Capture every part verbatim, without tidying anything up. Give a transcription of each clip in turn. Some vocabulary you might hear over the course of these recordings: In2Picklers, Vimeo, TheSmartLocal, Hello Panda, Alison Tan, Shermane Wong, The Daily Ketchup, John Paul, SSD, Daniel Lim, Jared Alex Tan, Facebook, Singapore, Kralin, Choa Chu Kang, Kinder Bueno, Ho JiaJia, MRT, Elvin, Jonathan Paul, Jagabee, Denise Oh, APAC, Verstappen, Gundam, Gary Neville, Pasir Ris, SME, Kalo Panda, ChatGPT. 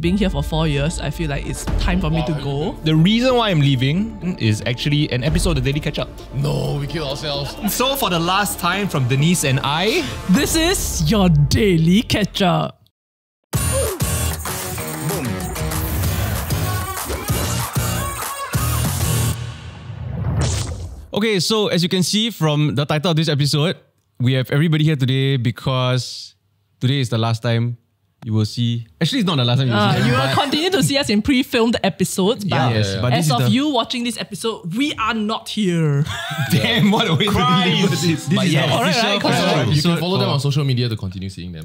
being here for four years, I feel like it's time for me to go. The reason why I'm leaving is actually an episode of The Daily Ketchup. No, we killed ourselves. So for the last time from Denise and I, this is your Daily Ketchup. Okay, so as you can see from the title of this episode, we have everybody here today because today is the last time you will see... Actually, it's not the last time you will uh, see. You will continue to see us in pre-filmed episodes, but, yeah, yeah, yeah. but as of the... you watching this episode, we are not here. Damn, what a way Christ. to do this. This but is yeah, all right, right, right. You can follow them on social media to continue seeing them.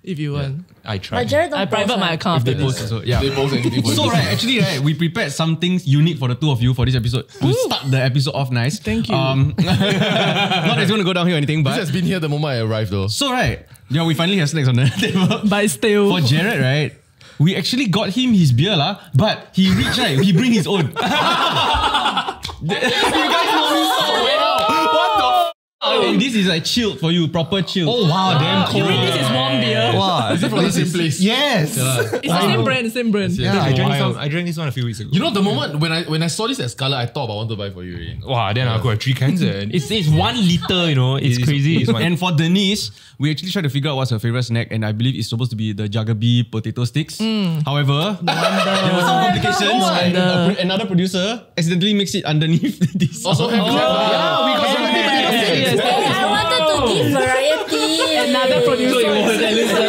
If you want. Yeah. I try. I private my account. If they post, so, yeah. they post anything. So right, actually right, we prepared something unique for the two of you for this episode. Ooh. To start the episode off nice. Thank you. Um, not that it's going to go down here or anything, but... This has been here the moment I arrived though. So right, yeah, we finally have snacks on the table. But still. For Jared right, we actually got him his beer lah, but he reached right, he bring his own. You guys know me so well. What the f***? Oh, and this is like chilled for you, proper chilled. Oh wow, wow. damn cool. You mean this is warm beer? Wow, is it from the same place? Yes. Yeah. It's wow. the same brand, the same brand. Yeah, yeah I, drank some, I drank this one a few weeks ago. You know, the moment when I when I saw this at Scarlet, I thought I want to buy for you. Right? Wow, then yeah. I'll go at three cans. And it's, it's one liter, you know, it's, it's crazy. It's and for Denise, we actually tried to figure out what's her favorite snack, and I believe it's supposed to be the Jagabee potato sticks. Mm. However, no there were some complications. No and a, another producer accidentally mixed it underneath this. Also, oh, yeah, we got Jagabee potato sticks. Yes, hey, I wanted to give variety. Another producer.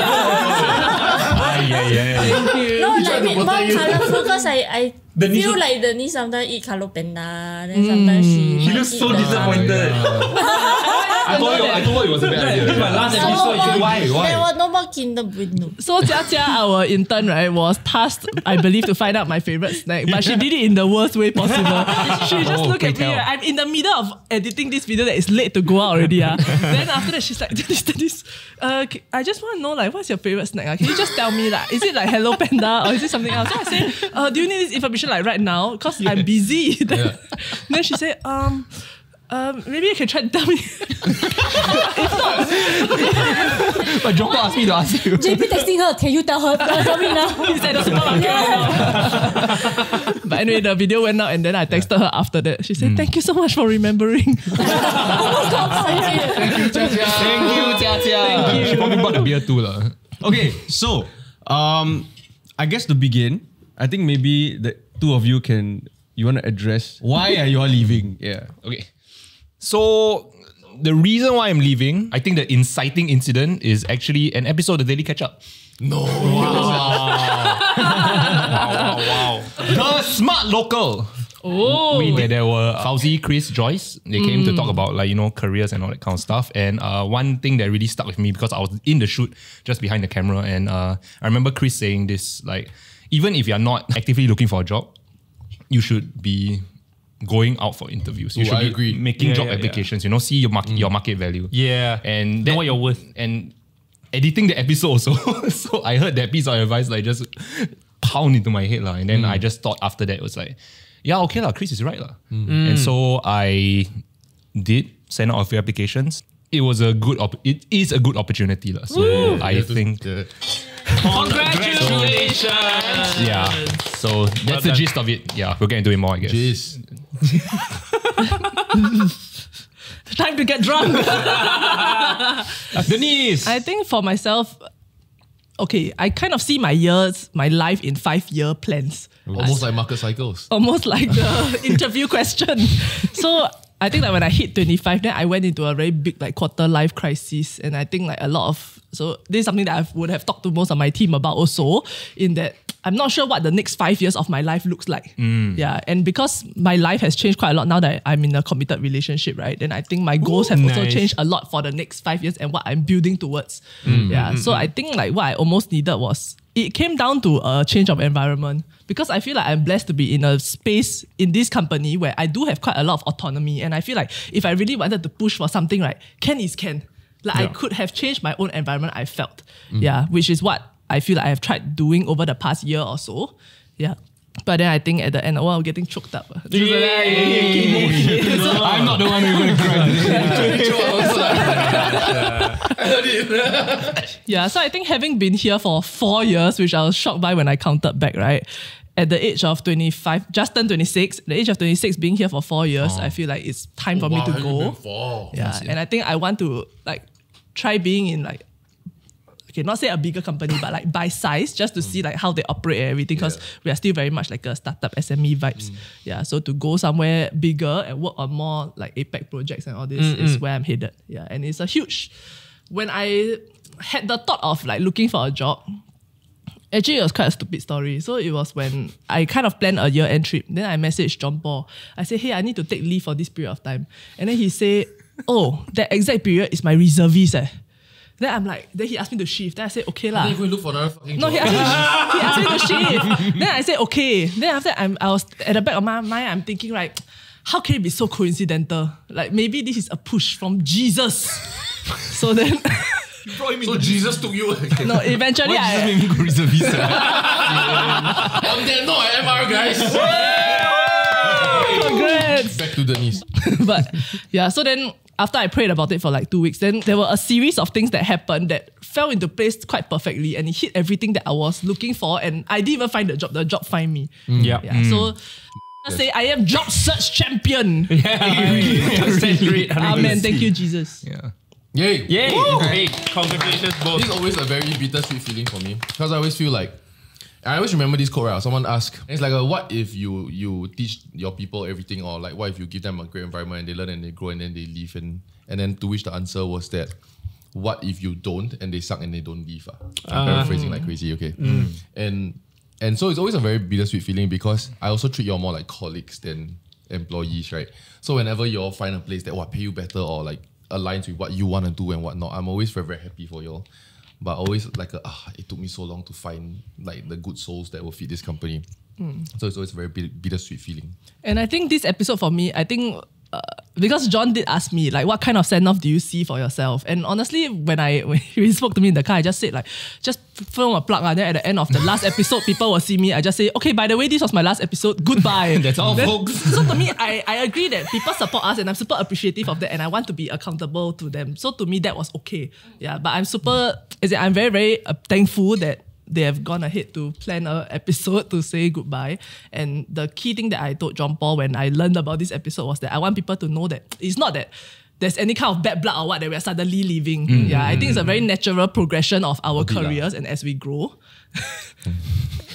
ah, yeah, yeah, yeah. No, like more colourful because I, I feel like Denise sometimes eat Kalo Panda, then mm. sometimes she... He looks so disappointed. I thought, I thought it was a bad idea. This is my last episode. So why? Why? There was no more Kinder Bueno. So Jia Jia, our intern, right, was tasked, I believe, to find out my favorite snack. But she did it in the worst way possible. She just oh, looked at me. Right? I'm in the middle of editing this video that is late to go out already. Uh. Then after that, she's like, Denise, Denise, uh, I just want to know, like, what's your favorite snack? Uh? Can you just tell me, like, is it like Hello Panda or is it something else? So I said, uh, do you need this information, like, right now? Because yeah. I'm busy. Then, yeah. then she said, um... Um, maybe you can try to tell me. But John Paul asked me to ask you. J P texting her, can you tell her? Tell me now. He's at the supermarket. Yeah. But anyway, the video went out and then I texted yeah. her after that. She said, mm. thank you so much for remembering. Almost got excited. Thank you, Jia Jia. Thank you, Jia Jia. Thank you. She probably bought the beer too. La. Okay, so, um, I guess to begin, I think maybe the two of you can, you want to address why are you all leaving? Yeah, okay. So, the reason why I'm leaving, I think the inciting incident is actually an episode of The Daily Ketchup. No. Wow. Wow, wow, wow. The Smart Local. Oh. We, where there were Fauzi, Chris, Joyce. They came mm. to talk about, like, you know, careers and all that kind of stuff. And uh, one thing that really stuck with me because I was in the shoot just behind the camera. And uh, I remember Chris saying this, like, even if you're not actively looking for a job, you should be... going out for interviews. You Ooh, should I be agree. making yeah, job yeah, applications, yeah. you know, see your market, mm. your market value. Yeah. And that, know what you're worth. And editing the episode also. So I heard that piece of advice like just pound into my head. La. And then mm. I just thought after that, it was like, yeah, okay, la, Chris is right. La. Mm. And so I did send out a few applications. It was a good, op it is a good opportunity. La. So Woo. I think... Congratulations! Yeah, so that's well the gist of it. Yeah, we'll get into it more, I guess. Jeez. Time to get drunk. Denise! I think for myself, okay, I kind of see my years, my life in five-year plans. Almost I, like market cycles. Almost like the interview question. So I think that when I hit twenty-five, then I went into a very big like quarter life crisis. And I think like a lot of, so this is something that I would have talked to most of my team about also, in that I'm not sure what the next five years of my life looks like. Mm. Yeah. And because my life has changed quite a lot now that I'm in a committed relationship, right? Then I think my goals Ooh, have nice. also changed a lot for the next five years and what I'm building towards. Mm. Yeah. Mm-hmm. So I think like what I almost needed was, it came down to a change of environment because I feel like I'm blessed to be in a space in this company where I do have quite a lot of autonomy. And I feel like if I really wanted to push for something, right, can is can. Like yeah. I could have changed my own environment, I felt. Mm. Yeah, which is what I feel like I have tried doing over the past year or so. Yeah. But then I think at the end, oh, I'm getting choked up. Yeah, like, yeah, yeah, yeah. No. I'm not the one who's going to cry. Yeah. Yeah, so I think having been here for four years, which I was shocked by when I counted back, right? At the age of twenty-five, just turned twenty-six, the age of twenty-six, being here for four years, oh. I feel like it's time oh, for wow, me to go. Four. Yeah, yes, yeah, and I think I want to like try being in like, okay, not say a bigger company, but like by size, just to mm. see like how they operate and everything, because yeah. we are still very much like a startup S M E vibes. Mm. Yeah, so to go somewhere bigger and work on more like APAC projects and all this mm-hmm. is where I'm headed. Yeah, and it's a huge, when I had the thought of like looking for a job, actually it was quite a stupid story. So it was when I kind of planned a year-end trip. Then I messaged John Paul. I said, hey, I need to take leave for this period of time. And then he said, oh, that exact period is my reservist eh. Then I'm like, then he asked me to shift. Then I said, okay lah. Then you go look for another fucking job. No, he asked, me, he asked me to shift. Then I said, okay. Then after that, I'm, I was at the back of my mind, I'm thinking like, how can it be so coincidental? Like maybe this is a push from Jesus. So then... You brought him in. So Jesus took you. Okay. No, eventually what I... Jesus made me go reservist. I'm there, no M R, guys. Congrats. Back to Denise. But yeah, so then... After I prayed about it for like two weeks, then there were a series of things that happened that fell into place quite perfectly, and it hit everything that I was looking for, and I didn't even find the job. The job find me. Mm. Yep. Yeah. Mm. So I say I am job search champion. Yeah. Really. Amen. Thank you, Jesus. Yeah. Yay. Yay. Hey, congratulations both. This is always a very bittersweet feeling for me, because I always feel like, I always remember this quote, right? Someone asked, it's like, a, what if you you teach your people everything, or like, what if you give them a great environment and they learn and they grow and then they leave? And, and then to which the answer was that, what if you don't and they suck and they don't leave? Uh? I'm uh, paraphrasing like crazy, okay? Mm. And and so it's always a very bittersweet feeling, because I also treat you all more like colleagues than employees, right? So whenever you all find a place that will pay you better or like aligns with what you want to do and whatnot, I'm always very, very happy for you all. But always like, a, ah, it took me so long to find like the good souls that will feed this company. Mm. So it's always a very bittersweet feeling. And I think this episode for me, I think, uh, because John did ask me, like, what kind of send-off do you see for yourself? And honestly, when I when he spoke to me in the car, I just said like, just film a plug. Uh, then at the end of the last episode, people will see me. I just say, okay, by the way, this was my last episode. Goodbye. That's all, then, folks. So to me, I, I agree that people support us, and I'm super appreciative of that, and I want to be accountable to them. So to me, that was okay. Yeah, but I'm super... Is it, I'm very, very uh, thankful that they have gone ahead to plan an episode to say goodbye. And the key thing that I told John Paul when I learned about this episode was that I want people to know that it's not that there's any kind of bad blood or what that we're suddenly leaving. Mm-hmm. Yeah, I think it's a very natural progression of our Obviously careers that. And as we grow.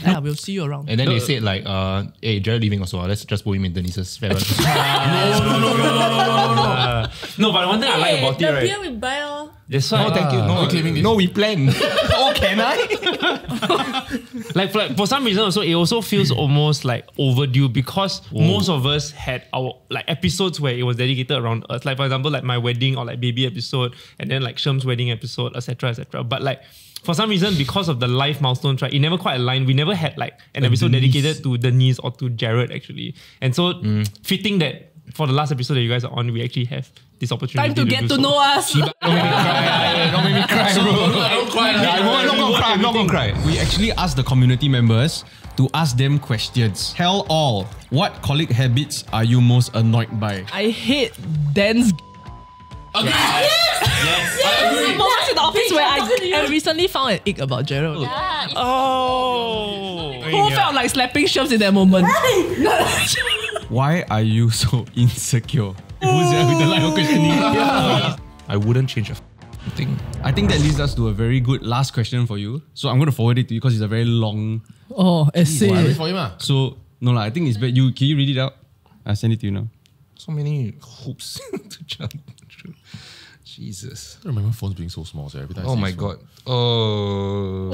Yeah, we'll see you around. And then they said like, uh, hey, Jared leaving also. Let's just put him in Denise's farewell. No, no, no, no, no, no, no. No, but one thing I like about it, right? The beer we buy, oh. That's why. Oh, thank you. No, okay, no, we plan. Oh, can I? Like, for, like for some reason, also it also feels almost like overdue, because oh. most of us had our like episodes where it was dedicated around us. Like for example, like my wedding or like baby episode, and then like Sherm's wedding episode, et cetera, et cetera. But like. For some reason, because of the life milestones, right, it never quite aligned. We never had like an like episode Denise. dedicated to Denise or to Jared, actually. And so, mm. fitting that for the last episode that you guys are on, we actually have this opportunity. Time to, to get to so. know us. Don't make me cry. Don't make me cry, bro. Don't cry. I'm not gonna cry. I'm not gonna cry. We actually asked the community members to ask them questions. Tell all, what colleague habits are you most annoyed by? I hate Dan's. Okay. Yes. Yes. Yes. Yes. I agree. Moments in the office where I, I recently found an ick about Gerald. Yeah, oh. Who yeah. felt like slapping shelves in that moment? Why are you so insecure? Who's there with the line of questioning? Yeah. I wouldn't change a thing. I think that leads us to a very good last question for you. So I'm going to forward it to you because it's a very long... Oh, essay. Well, I read for him, ah. So, no lah, I think it's better. You, can you read it out? I'll send it to you now. So many hoops to jump. Jesus. I remember phones being so small, so every time. Oh my god. Oh.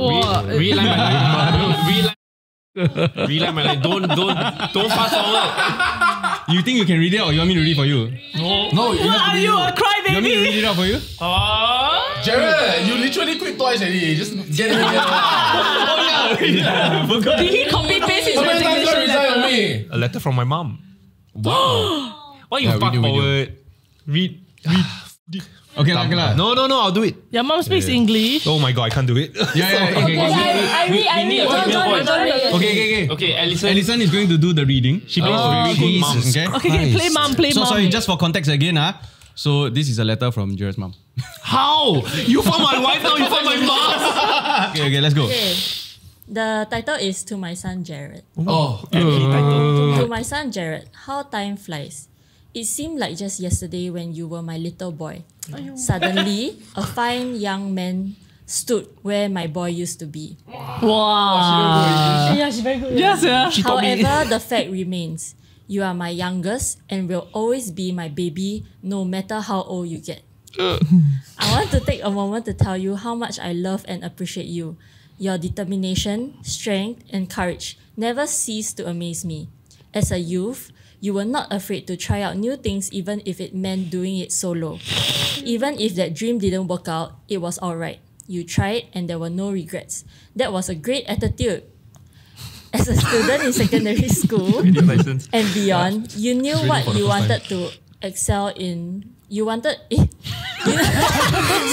Reline my life. Reline my life. Don't, don't, don't fast forward. You think you can read it, or you want me to read it for you? No. No, you have to read it. You are crying, baby. You want me to read it out for you? Oh. Jared, you literally quit twice already. Just get it out. Oh yeah. Did he copy paste his resignation letter? A letter from my mom. Wow. Why you fuck forward? Read. Read. Okay lah, okay lah. No, no, no, I'll do it. Your mom speaks yeah. English. Oh my god, I can't do it. Yeah, yeah, okay. Okay, okay. I, I read, I read. Don't, don't, don't read. Okay, okay, okay. Okay, Alison. Alison is going to do the reading. She plays oh, okay. mom. Okay, okay, okay, play mom, play so, mom. So sorry, just for context again, huh? So this is a letter from Jared's mom. How? You found my wife now, you found my mom. Okay, okay, let's go. Okay. The title is To My Son Jared. Oh, uh, title. To, to my son Jared, how time flies. It seemed like just yesterday when you were my little boy. Ayuh. Suddenly, a fine young man stood where my boy used to be. Wow. wow. Yeah, she's very good. Yes, yeah. She However, the fact remains. You are my youngest and will always be my baby no matter how old you get. I want to take a moment to tell you how much I love and appreciate you. Your determination, strength, and courage never cease to amaze me. As a youth, you were not afraid to try out new things even if it meant doing it solo. Even if that dream didn't work out, it was alright. You tried and there were no regrets. That was a great attitude. As a student in secondary school and beyond, you knew what you wanted to excel in. You wanted... Eh, you,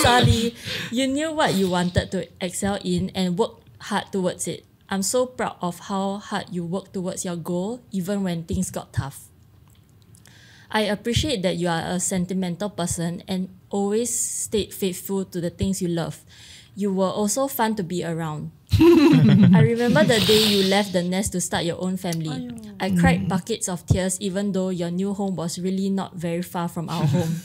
sorry. You knew what you wanted to excel in and worked hard towards it. I'm so proud of how hard you worked towards your goal, even when things got tough. I appreciate that you are a sentimental person and always stayed faithful to the things you love. You were also fun to be around. I remember the day you left the nest to start your own family. I cried buckets of tears even though your new home was really not very far from our home.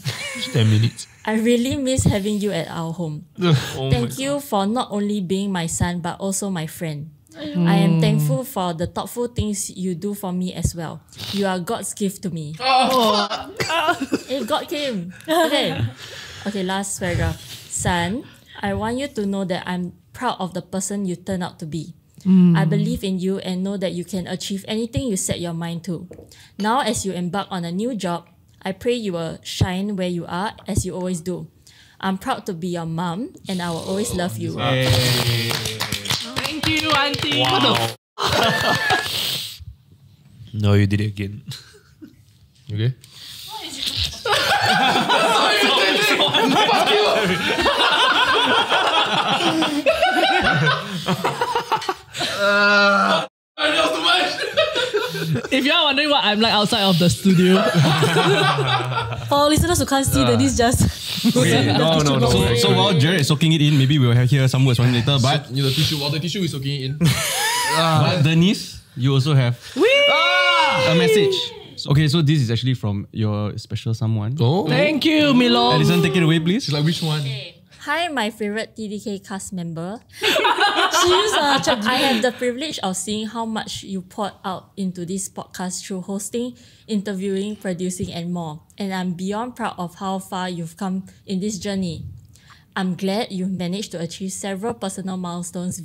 ten minutes. I really miss having you at our home. Oh Thank you God. For not only being my son but also my friend. Mm. I am thankful for the thoughtful things you do for me as well. You are God's gift to me. Oh. Hey, God came. Okay. Okay, last paragraph. Son, I want you to know that I'm proud of the person you turn out to be. Mm. I believe in you and know that you can achieve anything you set your mind to. Now, as you embark on a new job, I pray you will shine where you are as you always do. I'm proud to be your mom and I will always love you. Hey. Thank you, Auntie. Wow. What the f No, you did it again. Okay? What is it? Sorry, you did it! Fuck you! uh, if you are wondering what I'm like outside of the studio, for listeners who can't see, uh, Denise just okay, no, no, no. So, so while Jared is soaking it in, maybe we'll have here some words from him later. But so, you know, the tissue, while the tissue is soaking it in, uh, but Denise, you also have ah, a message. Okay, so this is actually from your special someone. Oh, thank you, Milo. Alison, take it away, please. She's like, which one? Okay. Hi, my favorite T D K cast member. Cheers, uh, I have the privilege of seeing how much you poured out into this podcast through hosting, interviewing, producing, and more. And I'm beyond proud of how far you've come in this journey. I'm glad you've managed to achieve several personal milestones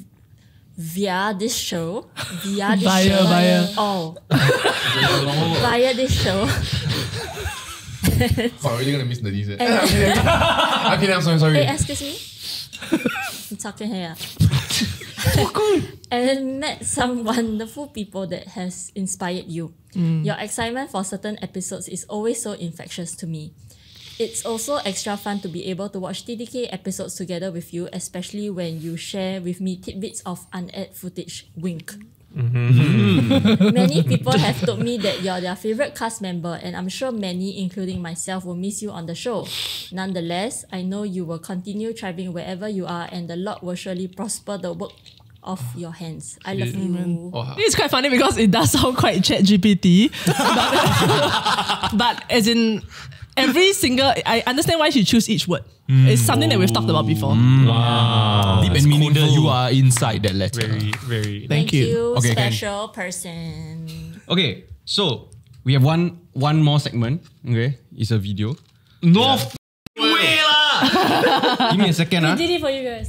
via this show. Via this via, show. Via. Oh. Via this show. Oh, I'm really gonna miss the D Z. Okay, okay, I'm sorry, sorry. Hey, excuse me. I'm talking here. And met some wonderful people that has inspired you. Mm. Your excitement for certain episodes is always so infectious to me. It's also extra fun to be able to watch T D K episodes together with you, especially when you share with me tidbits of unedited footage. Wink. Mm-hmm. Many people have told me that you're their favorite cast member, and I'm sure many, including myself, will miss you on the show. Nonetheless, I know you will continue thriving wherever you are, and the Lord will surely prosper the work of your hands. I love you. It's quite funny because it does sound quite Chat G P T, but, but as in every single, I understand why she chose each word. Mm. It's something that we've talked about before. Mm. Wow. Deep and meaningful. You are inside that letter. Very, very. Thank, Thank you. you okay, special can. person. Okay, so we have one one more segment. Okay, it's a video. No yeah. f way lah. Give me a second. We ah. did it for you guys.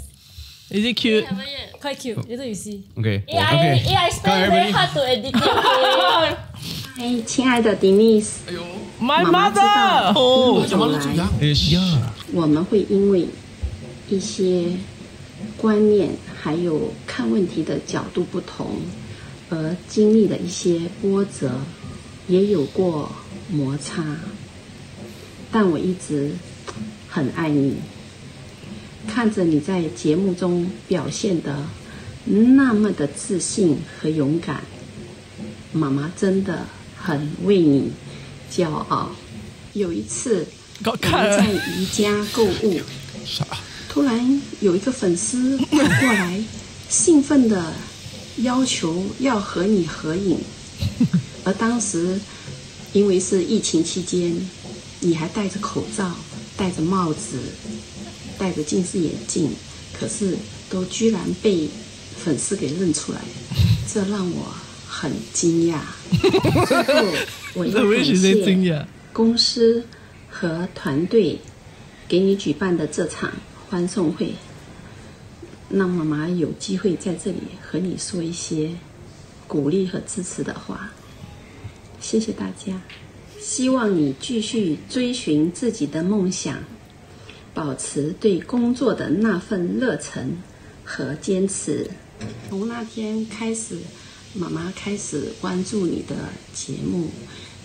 Is it cute? Yeah, yeah. Quite cute. Later you see. Okay. Yeah, I, okay. yeah, I spent very hard to edit it. Okay. Hey, 亲爱的 Denise. My mother. Oh, 怎么来？哎呀，我们会因为一些观念还有看问题的角度不同，而经历了一些波折，也有过摩擦。但我一直很爱你，看着你在节目中表现得那么的自信和勇敢，妈妈真的很为你骄傲。有一次，我们在宜家购物，突然有一个粉丝跑过来，兴奋地要求要和你合影，而当时因为是疫情期间，你还戴着口罩、戴着帽子、戴着近视眼镜，可是都居然被粉丝给认出来，这让我很惊讶。最后，我要感谢公司和团队给你举办的这场欢送会，让妈妈有机会在这里和你说一些鼓励和支持的话。谢谢大家，希望你继续追寻自己的梦想，保持对工作的那份热忱和坚持。从那天开始，妈妈开始关注你的节目，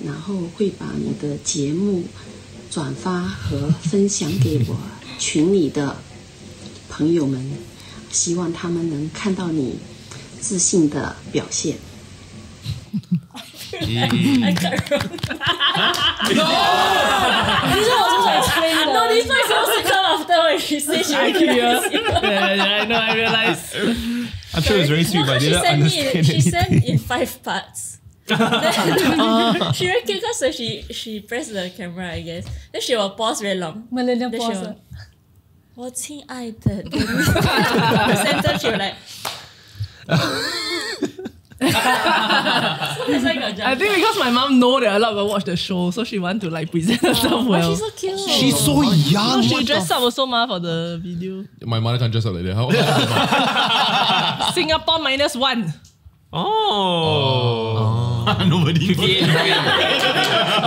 然后会把你的节目转发和分享给我群里的朋友们，希望他们能看到你自信的表现。I can't remember. No! No, this one is supposed to come after when she says she realized it. Yeah, yeah, I know, I realized. I'm sure it was very sweet, but I didn't understand anything. She sent in five parts. She reckon because when she pressed the camera, I guess, then she will pause very long. Millennial pause. 我亲爱的 The sentence she will like... I think because my mom know that a lot of people watch the show, so she want to like present herself well. She's so cute. She's so young. She dressed up also ma for the video. My mother can't dress up like that. How? Singapore minus one. Oh. Nobody. Fifty-eight.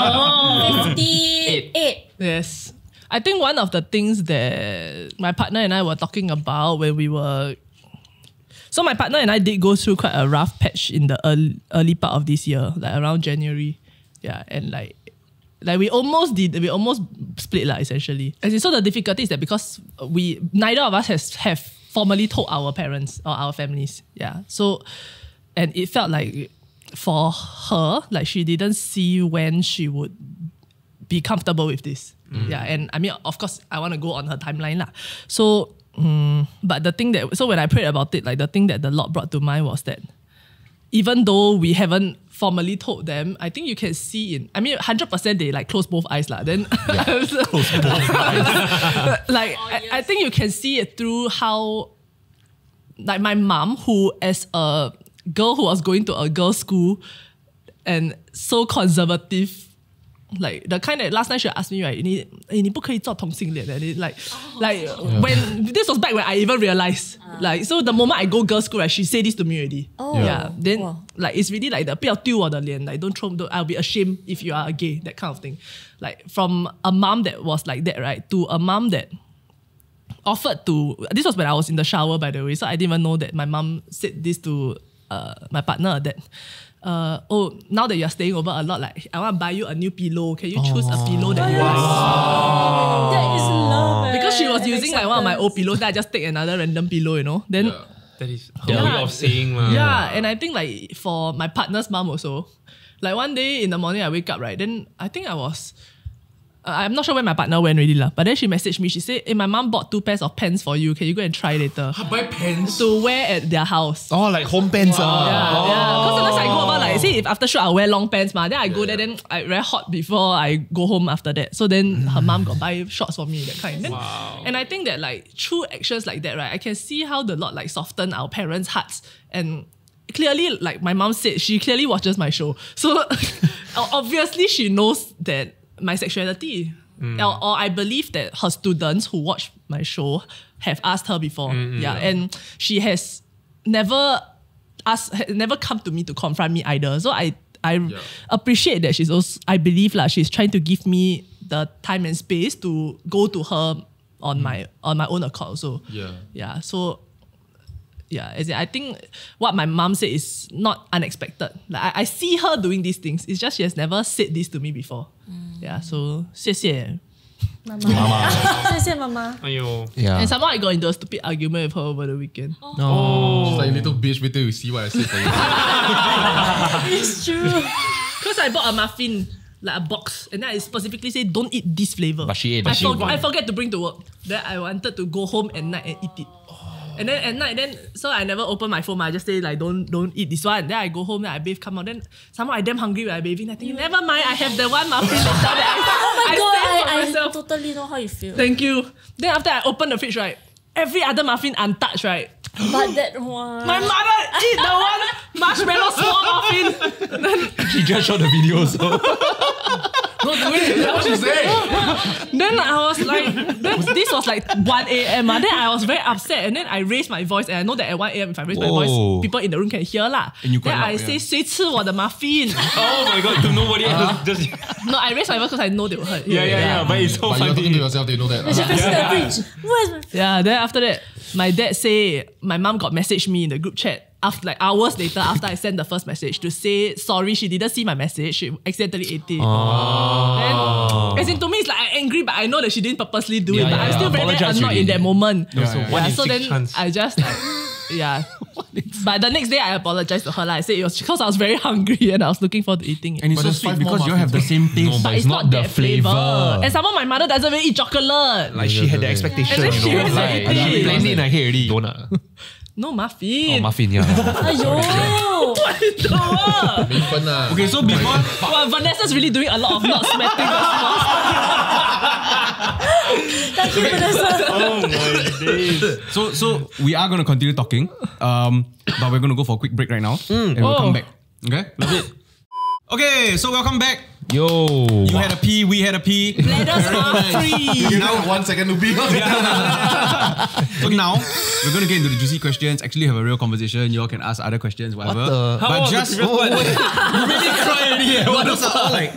Oh. Fifty-eight. Yes. I think one of the things that my partner and I were talking about when we were. So my partner and I did go through quite a rough patch in the early, early part of this year, like around January, yeah, and like, like we almost did, we almost split lah, essentially. And so the difficulty is that because we neither of us has have formally told our parents or our families, yeah. So, and it felt like for her, like she didn't see when she would be comfortable with this, mm. yeah. And I mean, of course, I want to go on her timeline lah. So. Mm, but the thing that, so when I prayed about it, like the thing that the Lord brought to mind was that even though we haven't formally told them, I think you can see in, I mean, one hundred percent they like close both eyes lah. Then yeah, close both eyes. Like, oh, yes. I, I think you can see it through how, like my mom, who as a girl who was going to a girl's school and so conservative, like the kind that last night she asked me, right? You, you can't do同性戀. Like, oh, like yeah. when this was back when I even realized, uh, like, so the moment I go girls' school, right, she said this to me already. Oh, yeah. Then wow. Like it's really like the 不要丢我的臉, like don't throw, don't, I'll be ashamed if you are gay, that kind of thing. Like from a mom that was like that, right, to a mom that offered to. This was when I was in the shower, by the way, so I didn't even know that my mom said this to uh, my partner that. Uh, oh, now that you're staying over a lot, like I want to buy you a new pillow. Can you choose oh. a pillow that you want? Wow. That is love. Because she was and using acceptance. Like one of my old pillows, then I just take another random pillow, you know. Then yeah. That is her yeah. way of saying. Uh, yeah, and I think like for my partner's mom also, like one day in the morning I wake up, right, then I think I was, uh, I'm not sure where my partner went really lah, but then she messaged me, she said, hey, my mom bought two pairs of pants for you, can you go and try later? Buy pants? To wear at their house. Oh, like home pants. Wow. Uh. Yeah, oh. yeah. Because unless I go over, see, if after shoot I wear long pants ma, then I go yeah, there, then I very hot before I go home after that. So then her mom got buy shorts for me, that kind. Then, wow. And I think that like true actions like that, right, I can see how the Lord like soften our parents' hearts. And clearly, like my mom said, she clearly watches my show. So obviously she knows that my sexuality. Mm. Or, or I believe that her students who watch my show have asked her before. Mm-hmm. Yeah. And she has never Ask, never come to me to confront me either. So I I yeah. appreciate that she's also, I believe like, she's trying to give me the time and space to go to her on mm. my on my own accord also. Yeah. Yeah. So yeah, as in, I think what my mom said is not unexpected. Like I, I see her doing these things. It's just she has never said this to me before. Mm. Yeah. So 谢谢 Mama. Mama. Mama. Yeah. And somehow I got into a stupid argument with her over the weekend. Oh. No. Oh. She's like, little bitch, wait till you see what I said for you. It's true. Because I bought a muffin, like a box, and then I specifically say, don't eat this flavor. But she ate but I, she for I forget to bring to work. Then I wanted to go home at night and eat it. Oh. And then at night, then so I never open my phone. I just say, like, don't don't eat this one. Then I go home, then I bathe, come out. Then somehow I'm damn hungry when I'm bathing. I think, mm. never mind, I have the one muffin. that I, oh my I, God, I, I totally know how you feel. Thank you. Then after I open the fridge, right? Every other muffin untouched, right? But that one. My mother eat the one marshmallow small muffin. She just shot the video, so. No, wait, what she say? Then I was like, then this was like one A M Uh, then I was very upset, and then I raised my voice, and I know that at one A M if I raise Whoa. my voice, people in the room can hear lah. And you then loud, I yeah. say, "Say chi wa the muffin." Oh my God, to nobody else. Just no, I raised my voice because I know they will hurt. Yeah, yeah, yeah, yeah. But it's so but funny. You're talking to yourself, they know that. Right? Yeah, yeah. Yeah. yeah. Then after that, my dad say my mom got messaged me in the group chat. After, like hours later, after I sent the first message to say sorry, she didn't see my message. She accidentally ate it. Oh. And as in to me, it's like I'm angry, but I know that she didn't purposely do yeah, it. But yeah, I'm still yeah. very, very annoyed in that moment. Yeah, yeah, yeah. Yeah, yeah. So then chance. I just like, yeah. But the next day, I apologized to her. Like I said, it was because I was very hungry and I was looking forward to eating it. And it's but so sweet because you all have the same thing. No, but, but it's, it's not, not the flavor. flavor. And somehow my mother doesn't really eat chocolate. Like, like she had the expectation. Yeah. And then she was like, she planned it and I hate already. Donut. No, muffin. Oh, muffin, yeah. Ayo! What is that? Okay, so before... Well, Vanessa's really doing a lot of not smelting the smells. Thank you, Vanessa. Oh my days. So, so we are going to continue talking. Um, but we're going to go for a quick break right now. Mm. And we'll oh. come back. Okay? Love it. Okay, so welcome back. Yo. You wow. had a pee, we had a pee. Let us are free. You know, one second to pee. So now, we're going to get into the juicy questions, actually have a real conversation. You all can ask other questions, whatever. What the? But How just, oh, one? You really cry already. Yeah. What those are all like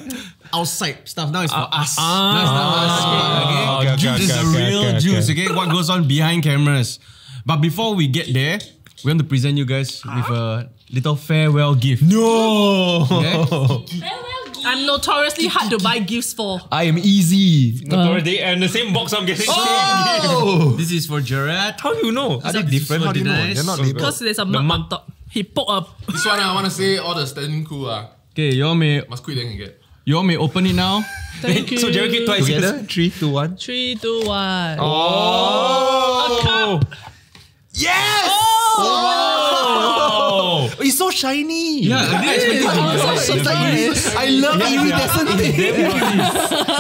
outside stuff. Now it's for uh, us. Uh, now it's not uh, us. Okay, okay, okay, okay, this okay, is the real okay, okay. juice, okay? What goes on behind cameras. But before we get there, we want to present you guys huh? with a little farewell gift. No! Okay? I'm notoriously hard to buy gifts for. I am easy. Uh, they are in the same box I'm getting. Oh! This is for Jared. How do you know? Are they different? How do you know? They're not labeled. Because there's a mug the on top. He poked up. This one I want to say all the standing cool. Okay, uh. you all may... Must quit then get. You all may open it now. Thank you. So Jared get twice. Together? Three, two, one. Three, two, one. Oh! A cup! Yes! Oh! oh. It's so shiny. Yeah, I didn't expect it. I, so so nice. I love yeah, iridescent things.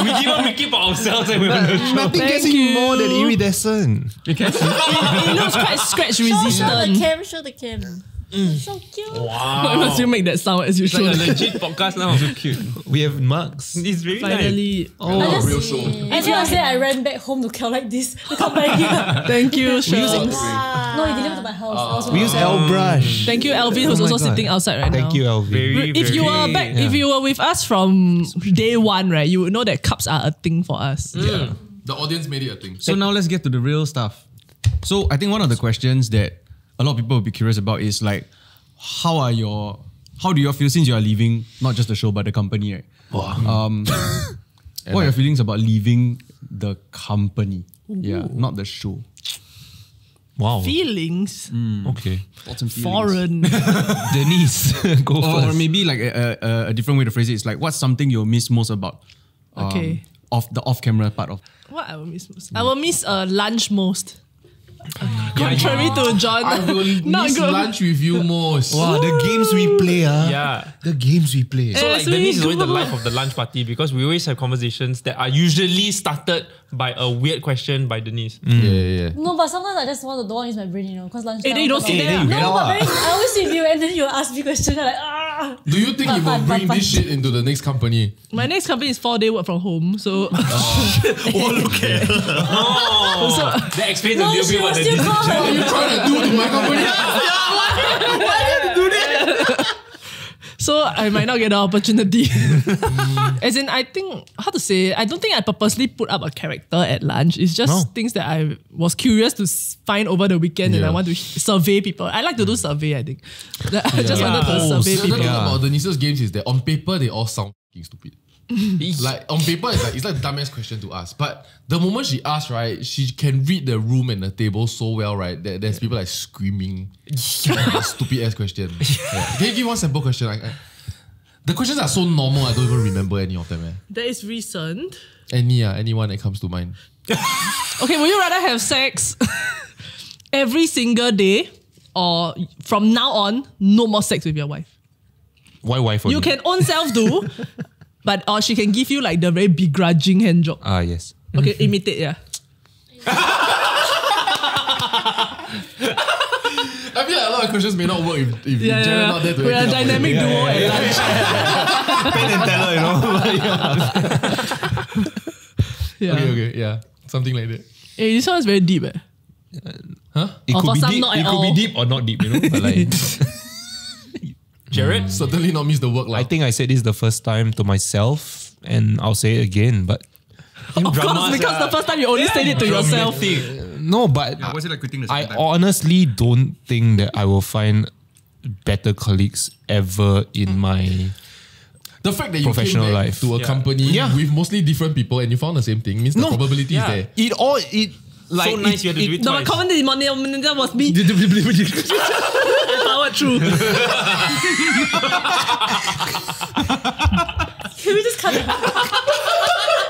We give up, we keep ourselves and we want to try. Nothing gets you more than iridescent. It, it looks quite scratch resistant. Show the cam, show the cam. Mm. It's so cute. Wow. Why must you make that sound as you show? It's like a legit podcast now. So cute. We have mugs. It's really Finally. nice. Oh, I real show. As you said, I ran back home to Kel like this to come back here. Thank you, Cheryl. Wow. No, you delivered to my house. Uh, we use Elbrush. Thank you, Elvin, who's oh also God. sitting outside right Thank now. Thank you, Elvin. Very, if you were back, yeah. if you were with us from day one, right, you would know that cups are a thing for us. Yeah. Mm. The audience made it a thing. So now let's get to the real stuff. So I think one of the questions that a lot of people will be curious about is like, how are your, how do you feel since you are leaving, not just the show, but the company, right? Wow. Um, what are your feelings about leaving the company? Ooh. Yeah, not the show. Wow. Feelings? Mm. Okay. What's some feelings? Foreign. Denise, go or, first. Or maybe like a, a, a different way to phrase it is like, what's something you'll miss most about? Um, okay. Off the off-camera part of. What I will miss most? I will miss uh, lunch most. Oh, contrary yeah. to John, I will miss good. lunch with you most. Wow, Ooh. the games we play, uh, yeah, the games we play. So like, Denise is always the life of the lunch party because we always have conversations that are usually started by a weird question by Denise. Mm. Yeah, yeah, yeah. No, but sometimes I just want to don't use my brain, you know, because lunch. Hey, then you don't sit there. No, no, but I always sit with you, and then you ask me questions like, ah. Do you think but you will fun, bring fun, this fun. shit into the next company? My next company is four day work from home, so. Oh, oh look at her. Oh, so, that explains no, a little bit. What you trying to do to my company? Yeah, yeah, why, why did you do that? So I might not get the opportunity. As in, I think, how to say, I don't think I purposely put up a character at lunch. It's just no. things that I was curious to find over the weekend yeah. and I want to survey people. I like to do survey, I think. Yeah. I just yeah. wanted to survey yeah. people. The thing about Denise's games is that on paper, they all sound stupid. Like, on paper, it's like it's like the dumbass question to ask. But the moment she asks, right, she can read the room and the table so well, right? That there's people like screaming. Like, stupid ass question. Yeah. Can you give one sample question? Like, I, the questions are so normal, I don't even remember any of them. Eh. That is recent. Any, uh, anyone that comes to mind. Okay, would you rather have sex every single day or from now on, no more sex with your wife? Why wife only? You can own self do, but or she can give you like the very begrudging hand job. Ah, uh, yes. Okay, imitate, yeah. I feel like a lot of questions may not work if, if yeah, Jared yeah. not there to We're a dynamic duo yeah, yeah, yeah. at lunch. Pen and teller, you know. yeah. Okay, okay, yeah. Something like that. Hey, this one is very deep, eh? Huh? It or could, be, some, deep, it could be deep or not deep, you know? But like... Jared? Mm. Certainly not miss the work life. I think I said this the first time to myself and I'll say it again, but... Of course, because uh, the first time you only yeah, said it to yourself. No, but yeah, was it like quitting the second I time? honestly don't think that I will find better colleagues ever in my the fact that you professional came life to a yeah. company yeah. with mostly different people and you found the same thing means no, the probability yeah. is there. It all it like so nice it, you had to it, do it. No, twice. The common denominator was me. I powered through. Can we just cut it out?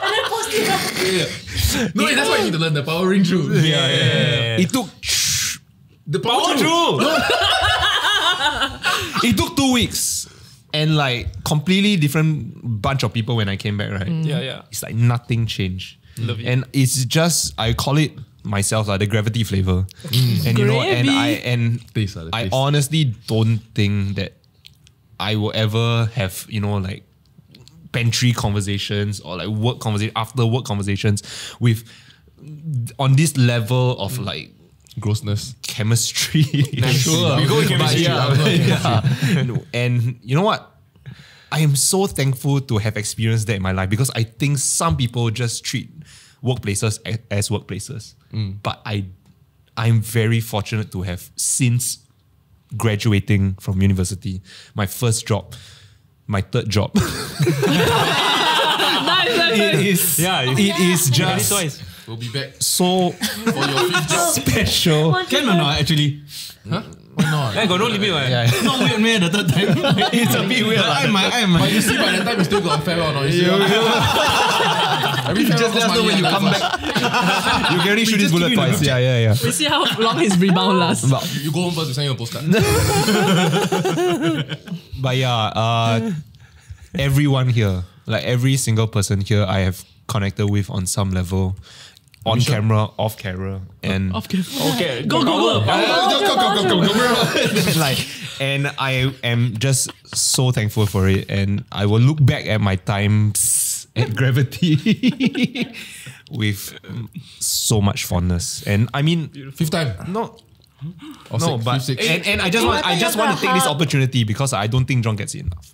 And then post it up. Yeah. No, it that's why you need to learn the powering through. Yeah, yeah, yeah, yeah, yeah. It took the power, power through. through. It took two weeks and like completely different bunch of people when I came back, right? Mm. Yeah, yeah. It's like nothing changed. Love and it. It's just I call it myself like the gravity flavor, mm. and you know, and I and taste, uh, I taste. honestly don't think that I will ever have you know like. pantry conversations or like work conversation after work conversations with on this level of like grossness chemistry. Sure, we go chemistry. Yeah, yeah. No. And you know what? I am so thankful to have experienced that in my life because I think some people just treat workplaces as workplaces. Mm. But I, I'm very fortunate to have since graduating from university, my first job. My third job. nice, nice, nice. It is, yeah, it, it yeah. is just yeah. We'll be back. So for your fifth job. Special. Can or not actually? Huh? Why not? I got no limit, right? Yeah. It's not weird, man, the third time. It's a bit weird. I might, I might. But you see, by the time you still got a farewell noise. You just let us know when you come back. You can already shoot this bullet twice. Yeah, yeah, yeah. We see how long his rebound lasts. You go home first, you send you a postcard. But yeah, uh, everyone here, like every single person here I have connected with on some level, on camera, off camera, and... Off camera. Okay. Go, go, go. Go, go, go, go, go. Like, and I am just so thankful for it. And I will look back at my times at Gravity with so much fondness. And I mean... Fifth time. No. Or no, six, but six. And, and I just want I just want to take this opportunity because I don't think John gets it enough.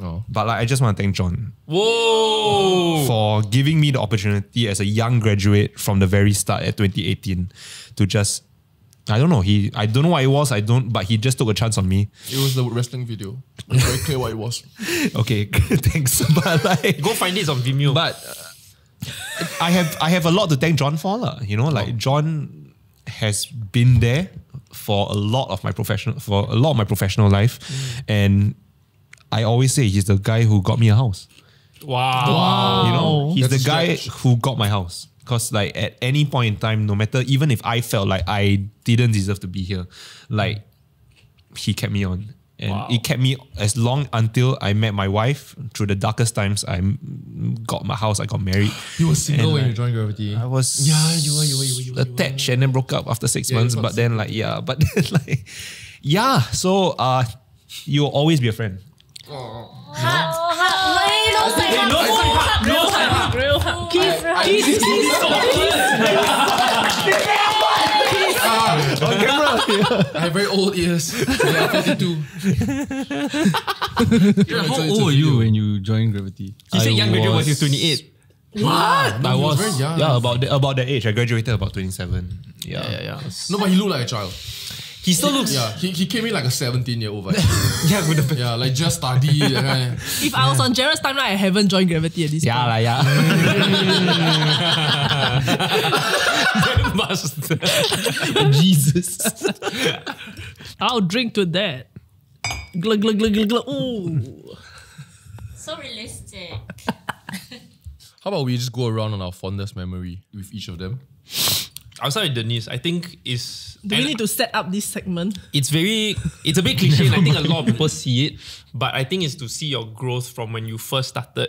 Oh. But like I just want to thank John. Whoa! For giving me the opportunity as a young graduate from the very start at twenty eighteen to just I don't know, he I don't know what it was, I don't but he just took a chance on me. It was the wrestling video. It's very clear what it was. Okay, thanks. But like go find it on Vimeo. But uh, I have I have a lot to thank John for, la, you know, like oh. John has been there for a lot of my professional for a lot of my professional life, mm. and I always say he's the guy who got me a house. Wow, wow. You know, he's That's the guy strange. who got my house because, like, at any point in time, no matter even if I felt like I didn't deserve to be here, like he kept me on, and wow. it kept me as long until I met my wife. Through the darkest times, I got my house. I got married. You were single when you joined Gravity. I was yeah, you were, you were, you were, you were attached and then broke up after six yeah, months. But then like yeah, but then like yeah. So uh, you'll always be a friend. I have very old ears. Yeah, fifty-two. yeah, How old were you when you joined Gravity? He said young graduate was twenty-eight. What? No, I was, was yeah, about the, about that age. I graduated about twenty-seven. Yeah, yeah, yeah. No, but he looked like a child. He still looks. Yeah, he, he came in like a seventeen year old. Yeah, with the yeah, like just study. Right? If yeah. I was on Jared's time, right, I haven't joined Gravity at this yeah, point. Like, yeah, yeah. Master. Jesus. I'll drink to that. Glug glug glug glug glug. Ooh. So realistic. How about we just go around on our fondest memory with each of them? I'll start with Denise. I think is. Do we need to set up this segment? It's very, it's a bit cliche and I think a lot of people see it, but I think it's to see your growth from when you first started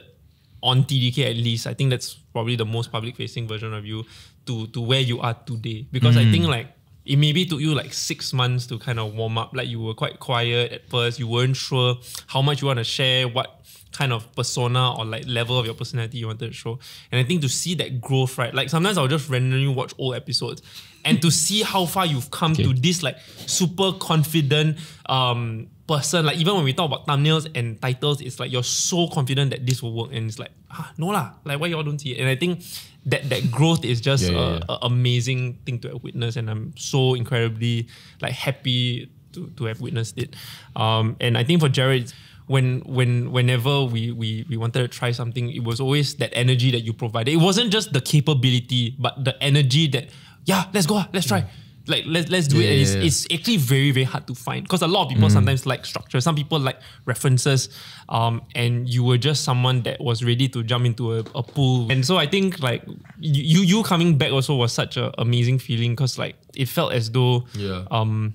on T D K at least. I think that's probably the most public facing version of you to, to where you are today. Because mm. I think like, it maybe took you like six months to kind of warm up. Like you were quite quiet at first. You weren't sure how much you want to share, what kind of persona or like level of your personality you wanted to show. And I think to see that growth, right? Like sometimes I'll just randomly watch old episodes and to see how far you've come okay. to this like super confident um, person. Like even when we talk about thumbnails and titles, it's like you're so confident that this will work. And it's like, ah, no lah. Like why y'all don't see it? And I think that that growth is just an yeah, yeah, yeah. amazing thing to have witnessed, and I'm so incredibly like happy to, to have witnessed it. Um, and I think for Jared, when when whenever we, we we wanted to try something, it was always that energy that you provided. It wasn't just the capability, but the energy that yeah, let's go, let's try. Yeah. Like let's let's do yeah, it. It's, yeah, yeah. it's actually very very hard to find because a lot of people mm. sometimes like structure. Some people like references, um, and you were just someone that was ready to jump into a, a pool. And so I think like you you coming back also was such an amazing feeling because like it felt as though yeah. um,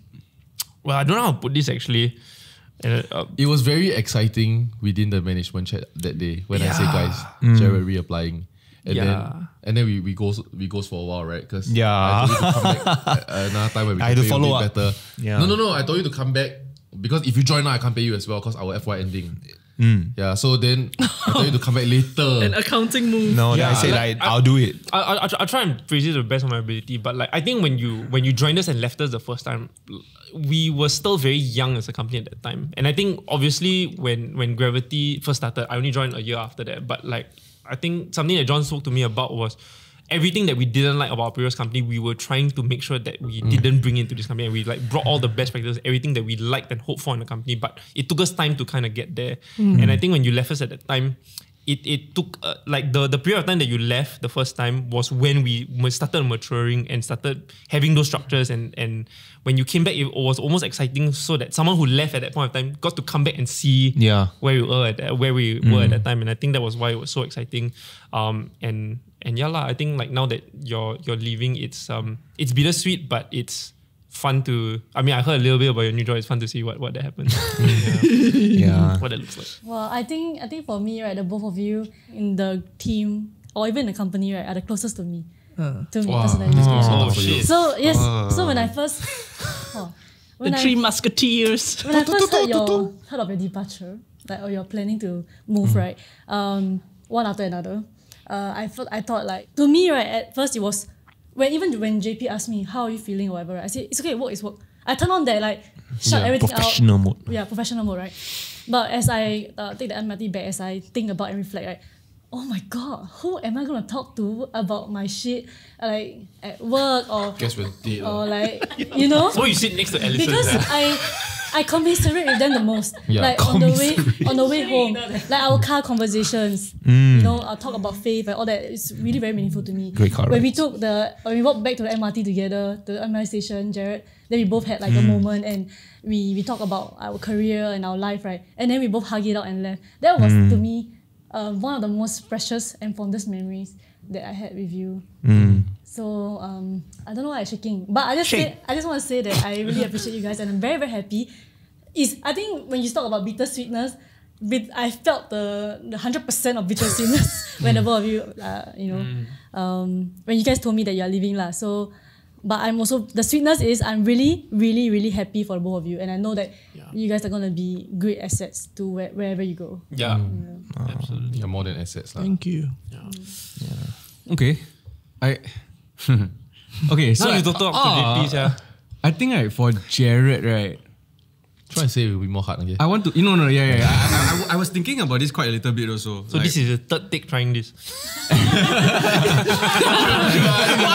well I don't know how to put this actually. And, uh, it was very exciting within the management chat that day when yeah. I say guys, mm. Jared reapplying. And yeah. then and then we we goes we goes for a while, right? Because yeah, I told you to come back another time when we I can pay follow you better. Yeah. No, no, no. I told you to come back because if you join now, I can't pay you as well because our F Y ending. Mm. Yeah. So then I told you to come back later. An accounting move. No, yeah. then I said like, I'll I, do it. I I I'll try and phrase it to the best of my ability, but like I think when you when you joined us and left us the first time, we were still very young as a company at that time, and I think obviously when when Gravity first started, I only joined a year after that, but like. I think something that John spoke to me about was everything that we didn't like about our previous company, we were trying to make sure that we mm. didn't bring into this company, and we like brought all the best practices, everything that we liked and hoped for in the company, but it took us time to kind of get there. Mm. And I think when you left us at that time, it, it took uh, like the, the period of time that you left the first time was when we started maturing and started having those structures. And, and when you came back, it was almost exciting so that someone who left at that point of time got to come back and see yeah. where we were at, where we mm. were at that time. And I think that was why it was so exciting. Um, and, and yeah, la, I think like now that you're, you're leaving, it's, um, it's bittersweet, but it's fun to, I mean, I heard a little bit about your new job. It's fun to see what, what that happens. yeah. yeah. What it looks like. Well, I think, I think for me, right, the both of you in the team or even the company, right, are the closest to me. Uh, to wow. me personally. Oh, oh, shit. So, yes, uh. so when I first... Oh, when the I, three musketeers. When I first heard, your, heard of your departure, like, or you're planning to move, mm. right, um, one after another, uh, I, felt, I thought like, to me, right, at first it was, When even when J P asked me how are you feeling or whatever, right? I said it's okay, work is work. I turn on that like shut yeah, everything professional out. Professional mode. Yeah, professional mode, right? But as I uh, take the M R T back, as I think about and reflect, right? Oh my god, who am I gonna talk to about my shit like at work or guess we'll deal. Or like you know? So you sit next to Alison. Because yeah. I I commiserate with them the most. Yeah. Like on the way on the way home. Like our car conversations. Mm. You know, I'll talk about faith and all that. It's really very meaningful to me. Great car when we took the when we walked back to the M R T together, to the M R T station, Jared, then we both had like mm. a moment and we we talked about our career and our life, right? And then we both hugged it out and left. That was mm. to me uh, one of the most precious and fondest memories that I had with you. Mm. So um, I don't know why I'm shaking, but I just say, I just want to say that I really appreciate you guys and I'm very very happy. Is I think when you talk about bittersweetness, bit I felt the the hundred percent of bittersweetness when the both of you uh, you know mm. um, when you guys told me that you are leaving lah. So but I'm also the sweetness is I'm really really really happy for the both of you and I know that yeah. you guys are gonna be great assets to where, wherever you go. Yeah, mm. yeah. Oh, absolutely. You're more than assets lah. Thank you. Yeah. yeah. Okay. I. okay. So you talk to J P, yeah. I think like for Jared, right. Try and say it will be more hard, okay? I want to... You know, no, yeah, yeah, yeah. I, I, I, I was thinking about this quite a little bit also. So like, this is the third take trying this. Why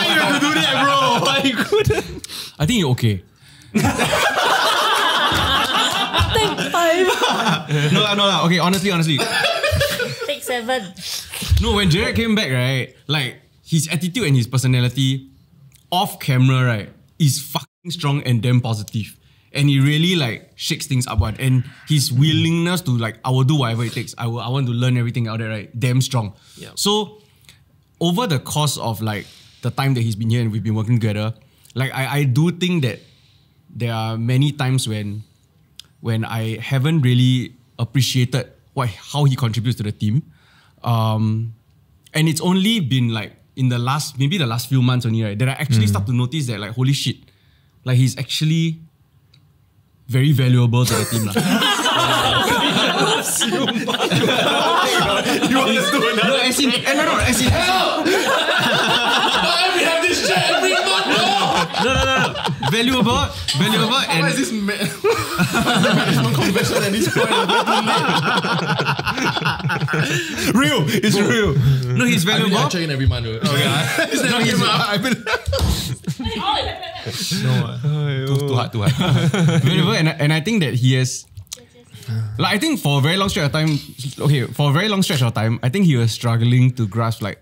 you have to do that, bro? Why you couldn't? I think you're okay. Take five. No lah, no lah. Okay, honestly, honestly. Take seven. No, when Jared came back, right? Like his attitude and his personality, off camera, right, is fucking strong and damn positive. And he really like shakes things up, right? And his willingness to like, I will do whatever it takes. I will. I want to learn everything out there, right? Damn strong. Yeah. So over the course of like the time that he's been here and we've been working together, like I, I do think that there are many times when when I haven't really appreciated what how he contributes to the team. Um, and it's only been like in the last, maybe the last few months only, right, that I actually mm. start to notice that like, holy shit, like he's actually very valuable to the team. La. You want us to do No, as in, no, no, as in, help! Why we have this chat every month? No! No, no, no, no. Valuable, valuable Why and... Why is this management confession at this point? Real, it's oh. real. No, he's valuable. I mean, I check in every month. Okay, I, it's no, he's... I've been... No, uh, too, too hard, too hard. Valuable and, and I think that he has... Like I think for a very long stretch of time, okay, for a very long stretch of time, I think he was struggling to grasp like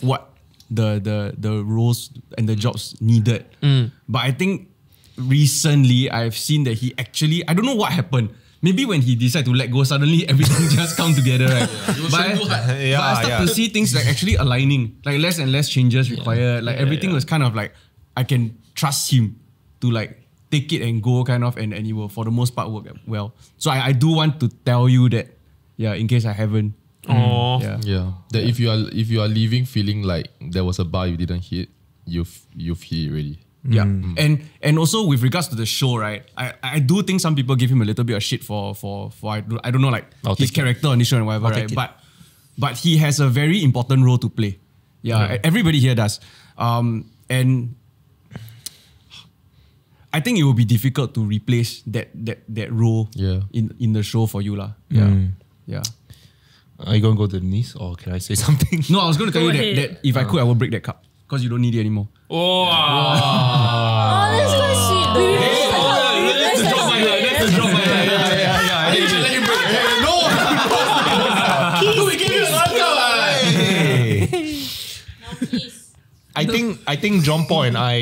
what the the the roles and the jobs needed. Mm. But I think recently I've seen that he actually, I don't know what happened. Maybe when he decided to let go, suddenly everything just come together, right? Yeah, but, I, yeah, but I start yeah. to see things like actually aligning, like less and less changes yeah. required. Like yeah, everything yeah. was kind of like I can trust him to like take it and go kind of, and, and it will for the most part work well. So I, I do want to tell you that, yeah, in case I haven't. Oh. Yeah. yeah. That yeah. if you are if you are leaving feeling like there was a bar you didn't hit, you've you've hit it already. Yeah. Mm. And and also with regards to the show, right? I, I do think some people give him a little bit of shit for for for I don't I don't know like I'll his character it. on the show and whatever, I'll right? But but he has a very important role to play. Yeah. Right. Everybody here does. Um and I think it will be difficult to replace that that that role yeah. in in the show for you lah. Yeah, mm. yeah. Are you gonna go to Denise or can I say something? No, I was gonna tell go you that, that if uh. I could, I would break that cup because you don't need it anymore. Oh, yeah. oh that's so sweet. That's the drop by her. That's the drop by her. Yeah, yeah, yeah. I didn't let you break it. No, no, we gave you one cup. No, please. I think I think John Paul and I,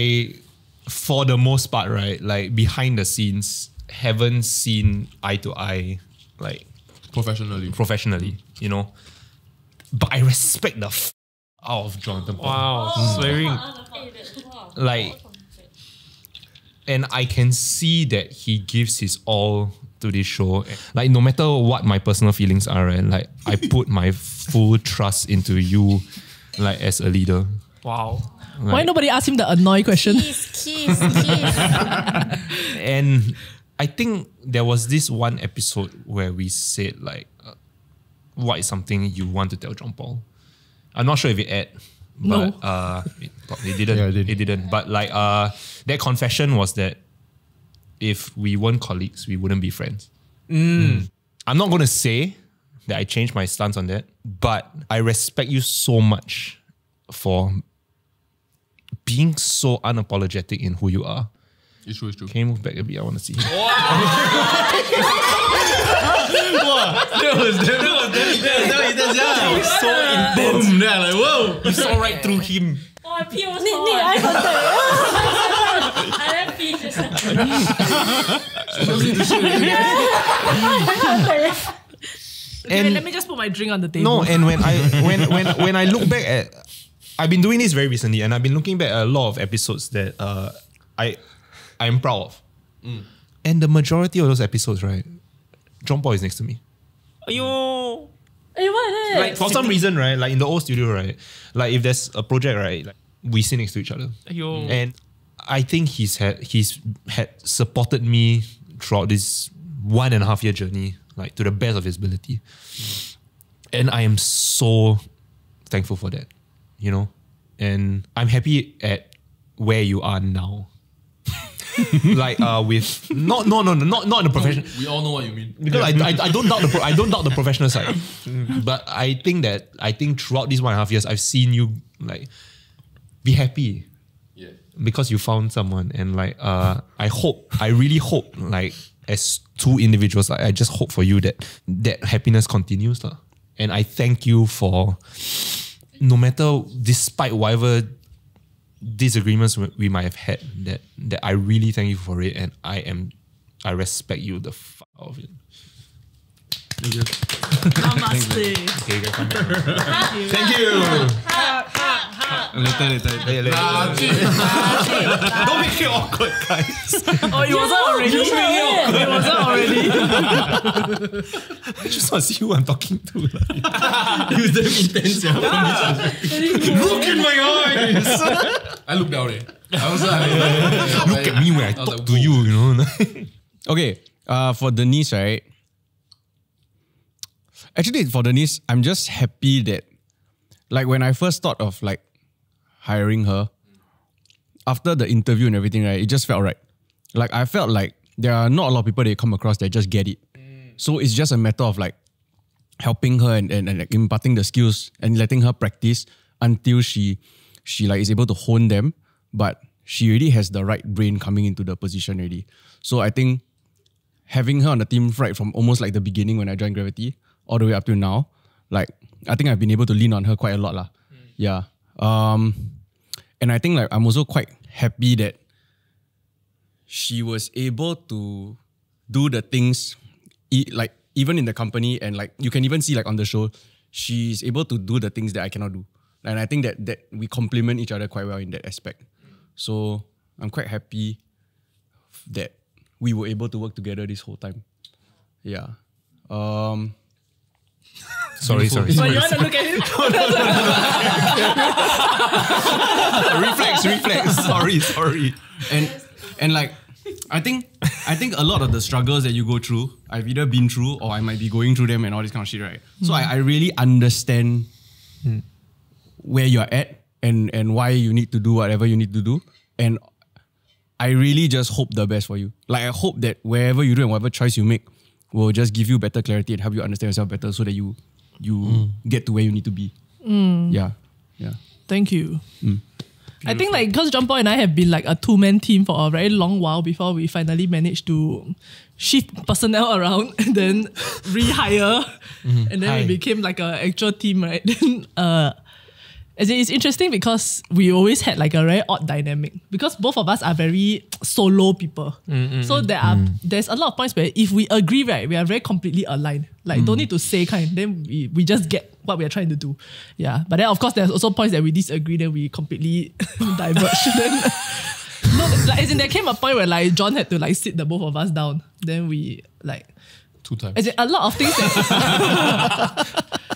for the most part, right, like behind the scenes, haven't seen eye to eye, like professionally, professionally, you know. But I respect the f out of Jonathan Paul. Wow, oh, swearing, wow. like, and I can see that he gives his all to this show. Like, no matter what my personal feelings are, right, like I put my full trust into you, like as a leader. Wow. Like, why nobody asked him the annoying question? Kiss, kiss, kiss. And I think there was this one episode where we said like, uh, what is something you want to tell John Paul? I'm not sure if it aired, but no. uh, it probably didn't. Yeah, it didn't. It didn't. But like uh, that confession was that if we weren't colleagues, we wouldn't be friends. Mm. Mm. I'm not going to say that I changed my stance on that, but I respect you so much for being so unapologetic in who you are. It's true, it's true. Can you move back a bit? I want to see. Wow! That was damn, that was so intense. Yeah, like, whoa! You saw right through him. Oh, I pee was I didn't pee just now. And let me just put my drink on the table. No, and when I when when when I look back at, I've been doing this very recently and I've been looking back at a lot of episodes that uh, I, I'm proud of. Mm. And the majority of those episodes, right, John Paul is next to me. Ayo! Hey, what is like, for some reason, right, like in the old studio, right, like if there's a project, right, like, we sit next to each other. Ayo. And I think he's had, he's had supported me throughout this one and a half year journey, like to the best of his ability. Mm. And I am so thankful for that. You know, and I'm happy at where you are now. Like uh, with not no no no not not in the profession. No, we all know what you mean. Because I, I I don't doubt the pro I don't doubt the professional side, but I think that I think throughout these one and a half years I've seen you like be happy, yeah, because you found someone, and like uh, I hope, I really hope, like as two individuals, I, I just hope for you that that happiness continues, lah. And I thank you for, no matter, despite whatever disagreements we might have had, that that I really thank you for it, and I am, I respect you the fuck out of it. Thank you. Namaste. Thank you. Thank you. Later, later, later, later. Don't make it awkward, guys. Oh, it wasn't already. It wasn't already. I just want to see who I'm talking to. Like. Use them intense. Look in my eyes. I looked down there. I was like, look at me when I talk to you, you know. Okay, uh, for Denise, right? Actually, for Denise, I'm just happy that, like, when I first thought of like hiring her, after the interview and everything, right, it just felt right. Like, I felt like there are not a lot of people that come across that just get it. Mm. So it's just a matter of like helping her and, and, and like, imparting the skills and letting her practice until she she like is able to hone them. But she already has the right brain coming into the position already. So I think having her on the team right from almost like the beginning when I joined Gravity, all the way up to now, like, I think I've been able to lean on her quite a lot. lah. Mm. Yeah. Um, and I think like I'm also quite happy that she was able to do the things, e like even in the company, and like you can even see like on the show, she's able to do the things that I cannot do. And I think that, that we complement each other quite well in that aspect. Mm. So I'm quite happy that we were able to work together this whole time. Yeah. Um... Sorry, sorry, sorry. But you want to look at him? Reflex, reflex. Sorry, sorry. And and like, I think I think a lot of the struggles that you go through, I've either been through or I might be going through them and all this kind of shit, right? Mm. So I, I really understand mm. where you're at and and why you need to do whatever you need to do. And I really just hope the best for you. Like, I hope that wherever you do and whatever choice you make will just give you better clarity and help you understand yourself better, so that you you mm. get to where you need to be. Mm. Yeah, yeah. Thank you. Mm. I think like because John Paul and I have been like a two-man team for a very long while before we finally managed to shift personnel around and then rehire, mm. and then Hi. we became like an actual team, right? Then uh, it's interesting because we always had like a very odd dynamic because both of us are very solo people. Mm, mm, so there are mm. there's a lot of points where if we agree, right, we are very completely aligned. Like mm. don't need to say kind. Then we, we just get what we are trying to do. Yeah. But then of course there's also points that we disagree, then we completely diverge. Then no, like, as in there came a point where like John had to like sit the both of us down. Then we like two times. As in a lot of things that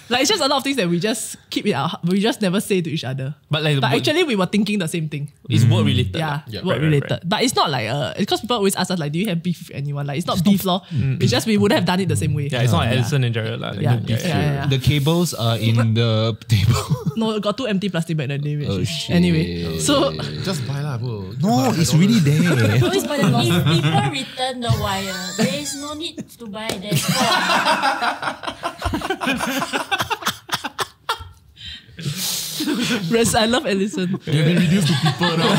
like, it's just a lot of things that we just keep in our, we just never say to each other. But like, but actually we were thinking the same thing. It's mm. work related. Yeah, yeah, work right, related. Right, right. But it's not like, uh, because people always ask us like, do you have beef with anyone? Like, it's not beef lor. Mm. It's just, we would have done it the same way. Yeah, it's uh, not like yeah. Alison and Jared. Like, yeah. Like, yeah, yeah, yeah, yeah. The cables are in the table. No, got two empty plastic bags that day. Oh, shit. Anyway, so. Just buy lah, bro. No, it's really there. If people return the wire, there is no need to buy that. Rest, I love Alison. You've been reduced to people now.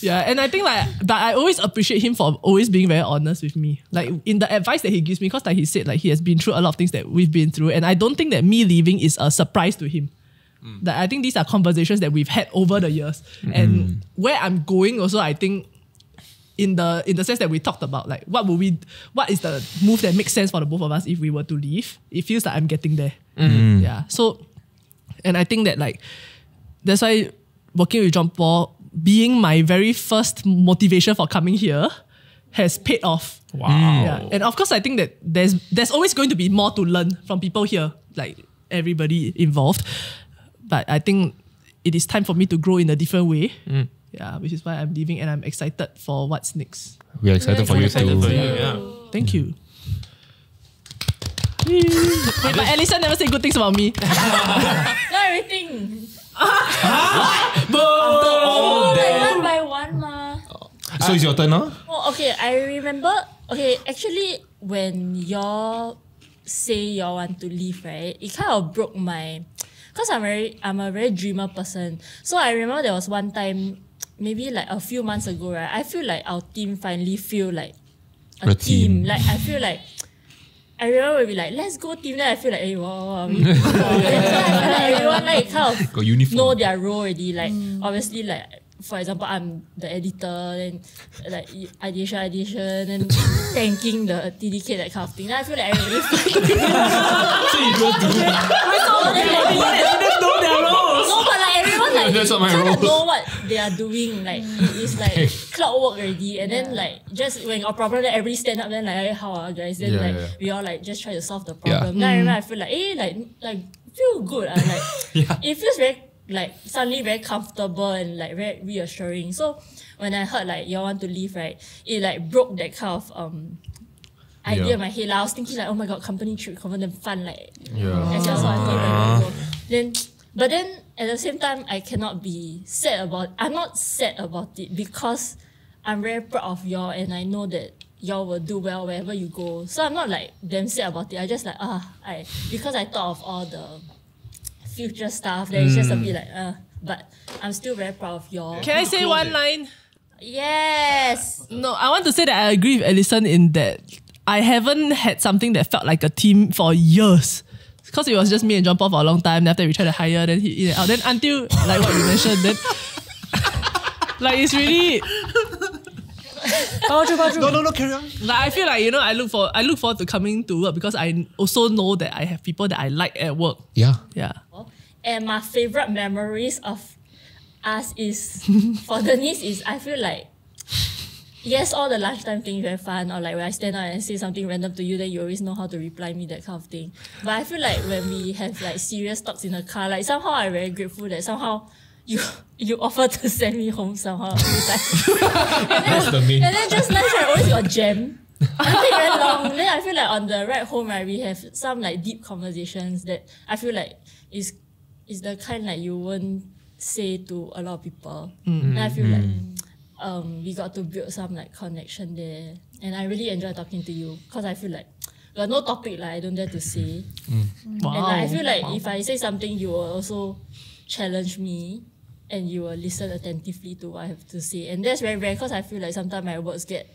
Yeah, and I think like, but I always appreciate him for always being very honest with me. Like in the advice that he gives me, because like he said, like he has been through a lot of things that we've been through, and I don't think that me leaving is a surprise to him. Mm. That I think these are conversations that we've had over the years, mm. and where I'm going also, I think. In the in the sense that we talked about, like what would we, what is the move that makes sense for the both of us if we were to leave? It feels like I'm getting there. Mm. Yeah. So, and I think that like that's why working with John Paul, being my very first motivation for coming here, has paid off. Wow. Yeah. And of course, I think that there's there's always going to be more to learn from people here, like everybody involved. But I think it is time for me to grow in a different way. Mm. Yeah, which is why I'm leaving, and I'm excited for what's next. We are excited, We're excited for you too. For you, yeah. Thank you. Wait, but Alison never said good things about me. Not everything. After all that. One by one lah. So it's your turn now? Oh, okay, I remember. Okay, actually, when y'all say y'all want to leave, right? It kind of broke my because I'm very I'm a very dreamer person. So I remember there was one time, maybe like a few months ago, right? I feel like our team finally feel like a, a team. team. Like I feel like I remember we'll be like, let's go team. Then I feel like, hey, wow, wow, we go. Like everyone like kind of got uniform, know their role already. Like mm. obviously, like for example, I'm the editor, then like ideation, ideation, and tanking the T D K, that kind of thing. Then I feel like I really feel like so you go do it. No, but like everyone like they kind of know what they are doing. Like it is like clockwork already. And yeah. then like just when a problem, then everybody stand up. Then like how are guys? Then yeah, like yeah. we all like just try to solve the problem. Yeah. Then mm. I remember I feel like eh like like feel good. Uh, like yeah. it feels very like suddenly very comfortable and like very reassuring. So when I heard like y'all want to leave, right, it like broke that kind of um. idea yeah. in my head. Like, I was thinking like, oh my god, company trip, confident fun, like yeah. that's just what I thought. Like, then but then at the same time, I cannot be sad about it. I'm not sad about it because I'm very proud of y'all and I know that y'all will do well wherever you go. So I'm not like damn sad about it. I just like ah I because I thought of all the future stuff, then mm. it's just a bit like uh but I'm still very proud of y'all. Can I say one line? Yes. No, I want to say that I agree with Alison in that I haven't had something that felt like a team for years. Because it was just me and John Paul for a long time. After we tried to hire, then he in and out. Then until like what you mentioned, then like it's really no no no carry on. Like I feel like, you know, I look for I look forward to coming to work because I also know that I have people that I like at work. Yeah. Yeah. And my favorite memories of us is for Denise is I feel like yes, all the lunchtime things very fun, or like when I stand out and say something random to you, then you always know how to reply me, that kind of thing. But I feel like when we have like serious talks in the car, like somehow I'm very grateful that somehow you you offer to send me home somehow every time. And, then, the and then just lunch I always got jam. I think very long. Then I feel like on the ride home, right, we have some like deep conversations that I feel like is is the kind like you won't say to a lot of people. Mm-hmm. And I feel like Um, we got to build some like connection there, and I really enjoy talking to you because I feel like got no topic like I don't dare to say. Mm. Wow. And like, I feel like wow. if I say something, you will also challenge me, and you will listen attentively to what I have to say, and that's very rare because I feel like sometimes my words get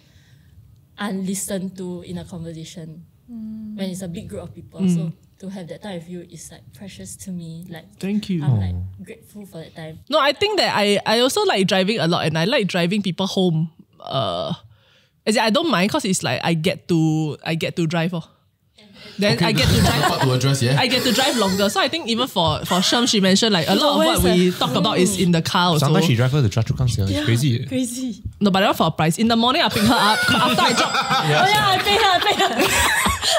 unlistened to in a conversation mm. when it's a big group of people. Mm. So to have that time with you is like precious to me. Like thank you. I'm like grateful for that time. No, I think that I, I also like driving a lot and I like driving people home. Uh, as in, I don't mind because it's like I get to I get to drive. Oh. Then okay, I get to drive to address, yeah? I get to drive longer. So I think even for, for Sherm, she mentioned like a lot of what we talk mm. about is in the car also. Sometimes she drives her to Choa Chu Kang. It's yeah, crazy. Crazy. No, but I want for a price. In the morning I pick her up. After I drop yeah. Oh yeah, I pay her, I pay her.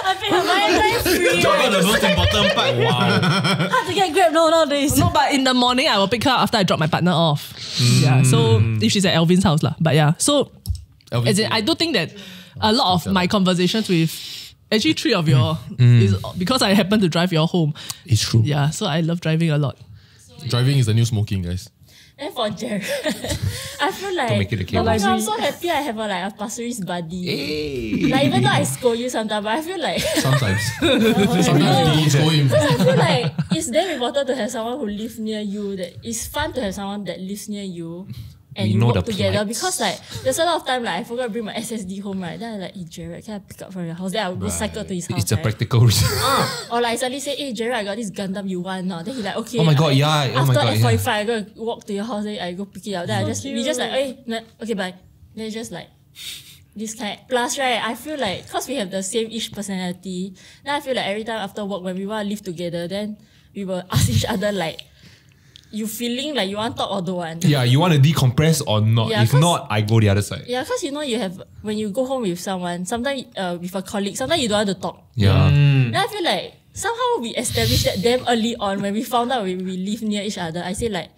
I pay her my free. Drop her the most important part. Wow. Hard to get Grab no nowadays. No, but in the morning I will pick her up after I drop my partner off. Mm. Yeah. So if she's at Elvin's house lah. But yeah. So Elvin, as in, I do think that a lot of my conversations with actually, three of y'all mm. is because I happen to drive y'all home. It's true. Yeah, so I love driving a lot. So driving yeah. is the new smoking, guys. And for Jared, I feel like, oh my God, I'm so happy I have a, like, a Pasir Ris buddy. Hey. Like even though I scold you sometimes, but I feel like sometimes. Oh, sometimes you scold him. Because I feel like it's very important to have someone who lives near you. That it's fun to have someone that lives near you. And we you work together plights. Because like there's a lot of time like I forgot to bring my S S D home, right? Then I like, hey Jared, can I pick up from your house? Then I would right. go cycle to his house. It's right? a practical reason. uh, or like suddenly say, hey Jared, I got this Gundam you want now. Then he like, okay. Oh my god, I, yeah. After oh my god, F forty-five, yeah. I go walk to your house. Then I go pick it up. Then so I just cute. We just like, hey, nah, okay bye. Then just like this kind. Plus right, I feel like because we have the same ish personality. Then I feel like every time after work when we want to live together, then we will ask each other like. You feeling like you want to talk or don't want. Yeah, you want to decompress or not. Yeah, if not, I go the other side. Yeah, because you know you have, when you go home with someone, sometimes uh, with a colleague, sometimes you don't want to talk. Yeah. Mm. Then I feel like somehow we established that damn early on when we found out we, we live near each other. I say like,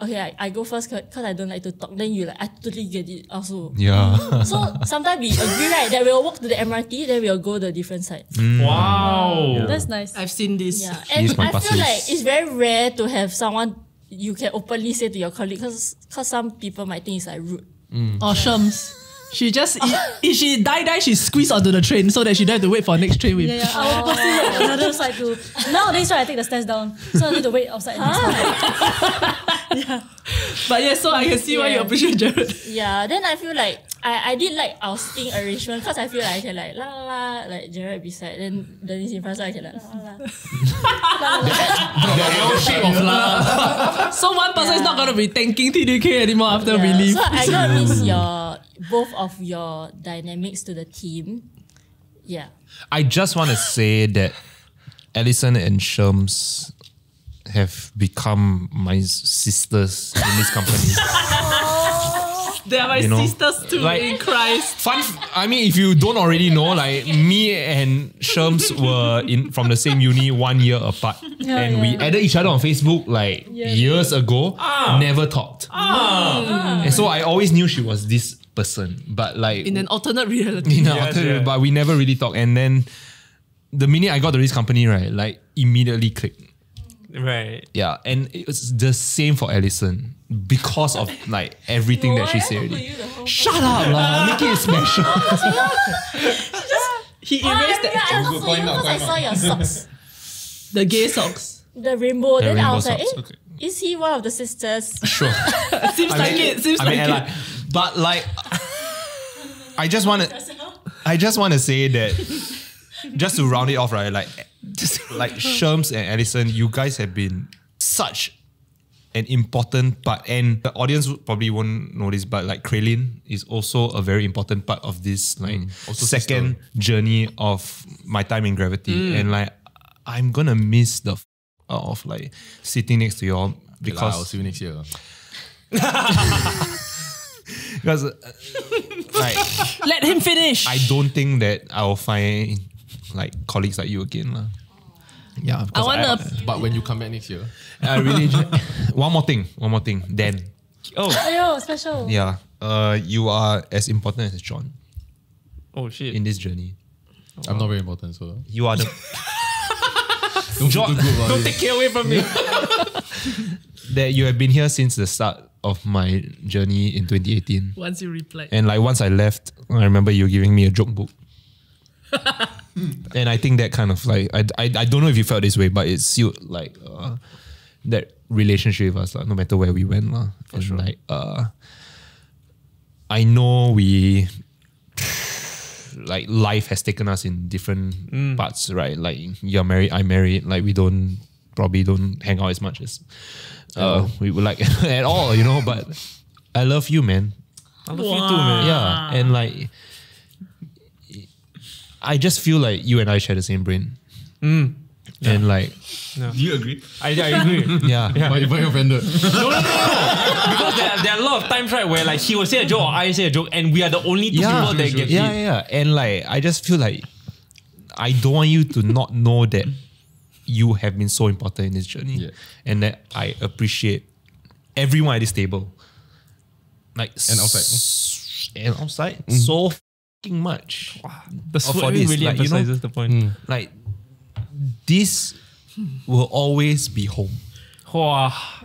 okay, I, I go first because I don't like to talk. Then you like, I totally get it also. Yeah. So sometimes we agree right that we'll walk to the M R T, then we'll go the different sides. Mm. Wow. Yeah. That's nice. I've seen this. Yeah. And I passes. feel like it's very rare to have someone you can openly say to your colleague because some people might think it's like rude. Mm. Or yeah. Shams. She just, if she die, die, she squeeze onto the train so that she don't have to wait for next train. With yeah, yeah. I will pass to another side too. Nowadays, right, I take the stairs down, so I need to wait outside. Ah. Yeah. But yeah, so I can see yeah. why you appreciate Jared. Yeah, then I feel like, I, I did like ousting arrangement because I feel like I can like la la la, like Jared beside, then Denise in front, so I can like la la la. La, la, la. Your own shape of la. So one person yeah. is not going to be thanking T D K anymore after yeah. we leave. So I got to miss your, both of your dynamics to the team. Yeah. I just want to say that Alison and Sherms have become my sisters in this company. They are my you sisters know, too, like, in Christ. Fun. I mean, if you don't already know, like me and Sherms were in from the same uni one year apart. Yeah, and yeah. we added each other on Facebook like yeah, years yeah. ago, ah. never talked. Ah. Ah. And so I always knew she was this person, but like- in an alternate reality. In an yes, alternate, yeah. but we never really talked. And then the minute I got to this company, right, like immediately clicked. Right. Yeah, and it's the same for Alison because of like everything well, that she said. Shut up, lah! Make it special. He erased that. I looked for you because I saw your socks. The gay socks. The rainbow. The then rainbow I was socks. Like, eh, okay. Is he one of the sisters? Sure. Seems I like mean, it. Seems I mean, like, like it. But like, I just want to. I just want to say that. Just to round it off, right? Like, just like Sherms and Alison, you guys have been such an important part, and the audience probably won't notice, but like Kralin is also a very important part of this like mm, also second sister. Journey of my time in Gravity, mm. and like I'm gonna miss the f out of like sitting next to y'all because okay, like, I'll see you next year. Because uh, like let him finish. I don't think that I will find like colleagues like you again, la. Yeah, I wanna. I, but when you come back next year, I really. one more thing. One more thing. Dan. Oh. Ayo, special. Yeah. Uh, you are as important as John. Oh shit. In this journey, oh, I'm wow. not very important, so. You are the. don't John, don't take it away from me. That you have been here since the start of my journey in twenty eighteen. Once you replied. And like once I left, I remember you giving me a joke book. And I think that kind of like, I, I, I don't know if you felt this way, but it sealed like uh, that relationship with us, like, no matter where we went. Like, for sure. Like, uh, I know we, like life has taken us in different mm. parts, right? Like you're married, I'm married, like we don't, probably don't hang out as much as uh, we would like at all, you know, but I love you, man. I love wow. you too, man. Yeah, and like, I just feel like you and I share the same brain. Mm. Yeah. And like... Yeah. Do you agree? I, I agree. Yeah. yeah. But you're offended. No, no, no, no. Because there, there are a lot of times, right, where like he will say a joke or I say a joke and we are the only two yeah. people that get it. Yeah, yeah, and like, I just feel like I don't want you to not know that you have been so important in this journey yeah. and that I appreciate everyone at this table. Like and outside. And outside. Mm. So fucking much. Wow. The sweat really, really like, emphasizes you know, the point. Mm. Like, this will always be home. Wow. I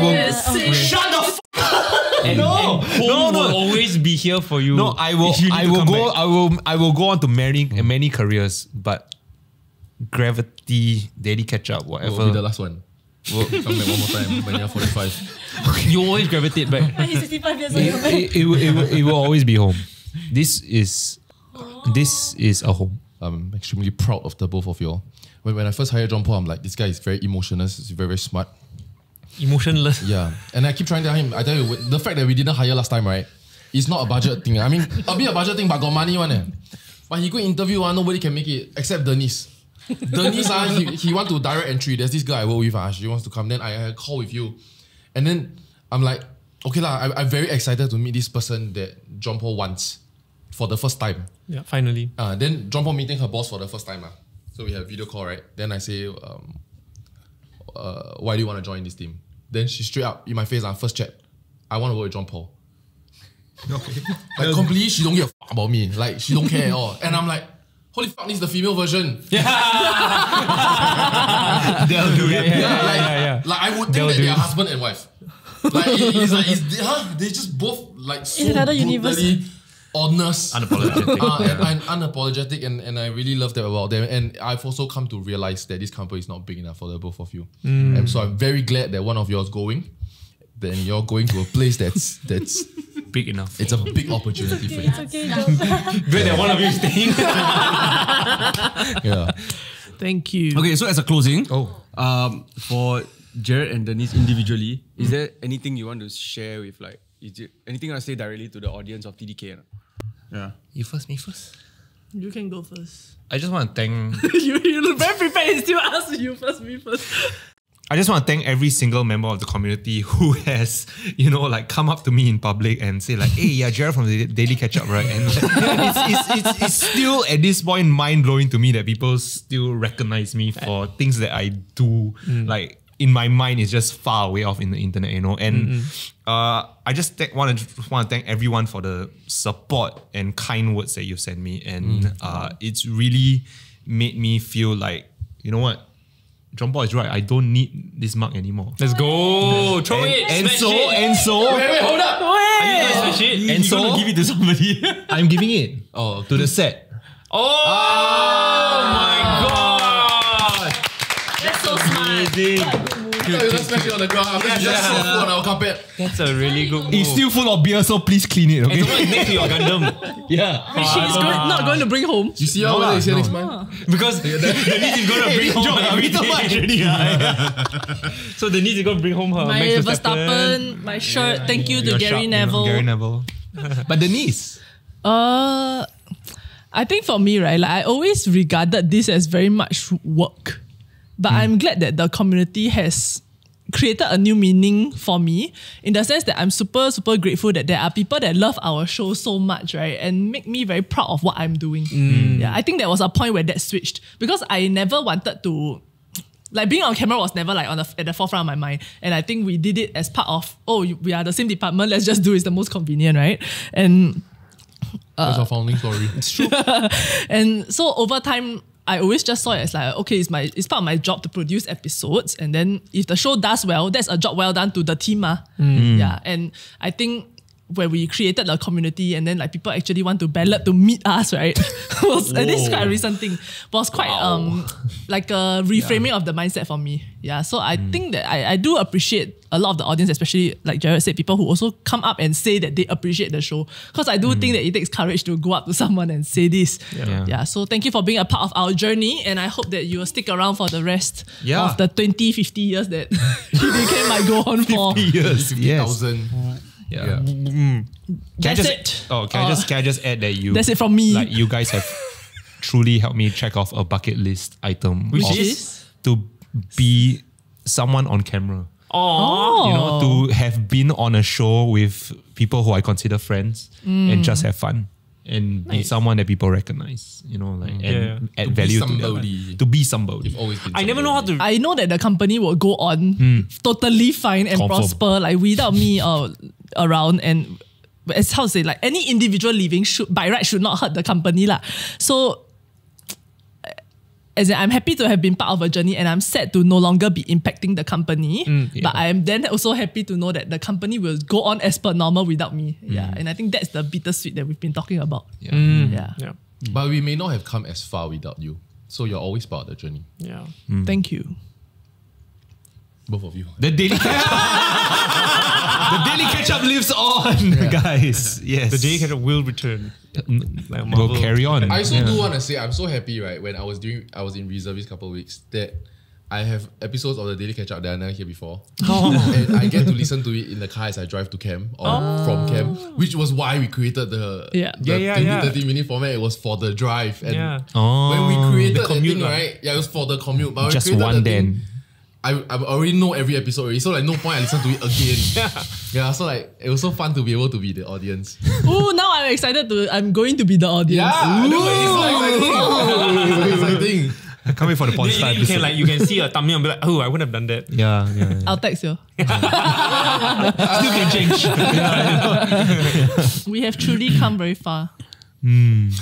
will yeah. shut the f and, no, and home no, no. will always be here for you. No, I will I will go back. I will I will go on to many mm. many careers, but Gravity, Daily Ketchup, whatever. Will be the last one. We'll come back one more time when you're forty-five. You always gravitate back. When he's fifty-five years old, it, it, it, it, will, it will always be home. This is, oh. this is a home. I'm extremely proud of the both of you. When when I first hired John Paul, I'm like, this guy is very emotionless. He's very very smart. Emotionless. Yeah, and I keep trying to hire him. I tell you, the fact that we didn't hire last time, right? It's not a budget thing. I mean, a bit a budget thing, but got money one. Eh. But he go interview one, nobody can make it except Denise. Denise, uh, he, he want to direct entry. There's this girl I work with, uh, she wants to come. Then I, I call with you. And then I'm like, okay lah, I, I'm very excited to meet this person that John Paul wants for the first time. Yeah, finally. Uh, then John Paul meeting her boss for the first time. Uh. So we have a video call, right? Then I say, um, uh, why do you want to join this team? Then she straight up in my face, uh, first chat, I want to work with John Paul. Okay. Like completely, she don't give a fuck about me. Like she don't care at all. And I'm like, holy fuck, this is the female version. Yeah. They'll do it. Yeah, yeah, yeah, like, yeah, yeah. Like I would think They'll that they are husband and wife. Like, it, it's like, it's, huh? They just both like so brutally honest, unapologetic, uh, yeah. and, and unapologetic, and, and I really love that about them. And I've also come to realize that this company is not big enough for the both of you. Mm. And so I'm very glad that one of yours going, then you're going to a place that's that's big enough. It's a big opportunity okay, for you. It's okay, good that one of you staying. Yeah. Thank you. Okay, so as a closing, oh, um, for Jared and Denise individually, is there anything you want to share with, like, is there anything I say directly to the audience of T D K? Yeah. You first, me first. You can go first. I just want to thank. you, you look very prepared. You still ask you first, me first. I just want to thank every single member of the community who has, you know, like come up to me in public and say like, hey, yeah, Jared from the Daily Ketchup, right? And like, it's, it's, it's, it's still at this point mind-blowing to me that people still recognize me for things that I do. Mm. Like in my mind, it's just far away off in the internet, you know? And mm-hmm. uh, I just want to want to thank everyone for the support and kind words that you've sent me. And mm. uh, it's really made me feel like, you know what? John Paul is right. I don't need this mug anymore. Let's go. Throw and, it. And so, it. and so. Wait, wait, hold up. Wait. You, uh, and so, gonna give it to somebody. I'm giving it. Oh, to the set. Oh, oh my God. That's so smart. Amazing. I you just smash it on the ground. After that, just yeah. so on our carpet. That's a really good move. It's still full of beer, so please clean it. Okay. It's next to your Gundam. Yeah. Which uh, she's uh, going, not going to bring home. You see how no, it's here no. next month? Because the niece is going to bring home her everything. So the niece is going to bring home her My Verstappen, my shirt. Yeah, Thank yeah. you to Gary Neville. Gary Neville. But the niece? Uh, I think for me, right, like I always regarded this as very much work. But mm. I'm glad that the community has created a new meaning for me in the sense that I'm super, super grateful that there are people that love our show so much, right? And make me very proud of what I'm doing. Mm. Yeah, I think there was a point where that switched because I never wanted to... Like being on camera was never like on the, at the forefront of my mind. And I think we did it as part of, oh, we are the same department, let's just do it. It's the most convenient, right? And... Uh, that's our founding story. It's true. And so over time... I always just saw it as like, okay, it's my it's part of my job to produce episodes, and then if the show does well, that's a job well done to the team. Ah. Mm. Yeah. And I think when we created the community and then like people actually want to ballot to meet us, right? was, and this is quite a recent thing. Was quite wow. um like a reframing yeah. of the mindset for me. Yeah. So I mm. think that I, I do appreciate a lot of the audience, especially like Jared said, people who also come up and say that they appreciate the show. Because I do mm. think that it takes courage to go up to someone and say this. Yeah. Yeah. yeah. So thank you for being a part of our journey, and I hope that you will stick around for the rest yeah. of the twenty, fifty years that T D K might go on for. fifty years. fifty thousand. Yes. Yeah. yeah. Mm. That's I just, it. Oh, can uh, I just can I just add that you? That's it from me. Like you guys have truly helped me check off a bucket list item, which is to be someone on camera. Oh, you know, to have been on a show with people who I consider friends mm. and just have fun and nice. Be someone that people recognize. You know, like mm. and yeah. add to value to them. To be somebody. You've always been somebody. I never know how to. I know that the company will go on mm. totally fine and Confirm. prosper. Like without me. Uh, around and it's how to say like any individual living should by right should not hurt the company lah. So as in, I'm happy to have been part of a journey, and I'm sad to no longer be impacting the company mm, yeah. but I'm then also happy to know that the company will go on as per normal without me. mm. Yeah, and I think that's the bittersweet that we've been talking about. yeah. Mm. yeah yeah But we may not have come as far without you, so you're always part of the journey. yeah mm. Thank you, both of you. The Daily Ketchup. The Daily Ketchup lives on, yeah. guys. Yes. The Daily Ketchup will return. Like we'll carry on. I also yeah. do want to say I'm so happy, right? When I was doing, I was in reservist a couple of weeks, that I have episodes of the Daily Ketchup that I never hear before. Oh. And I get to listen to it in the car as I drive to camp or oh. from camp, which was why we created the, yeah. the yeah, yeah, twenty, thirty minute format. It was for the drive. And yeah. oh. when we created the commute, thing, right? Yeah, it was for the commute. But just one then. Thing, I, I already know every episode already, so like no point I listen to it again. yeah. yeah, so like it was so fun to be able to be the audience. Ooh, now I'm excited to I'm going to be the audience. Yeah, Ooh. Know, it's so exciting. I can't wait for the porn star. You can like you can see a thumbnail and be like, oh, I wouldn't have done that. Yeah, yeah. yeah. I'll text you. Still can change. yeah, we have truly come very far. Mm.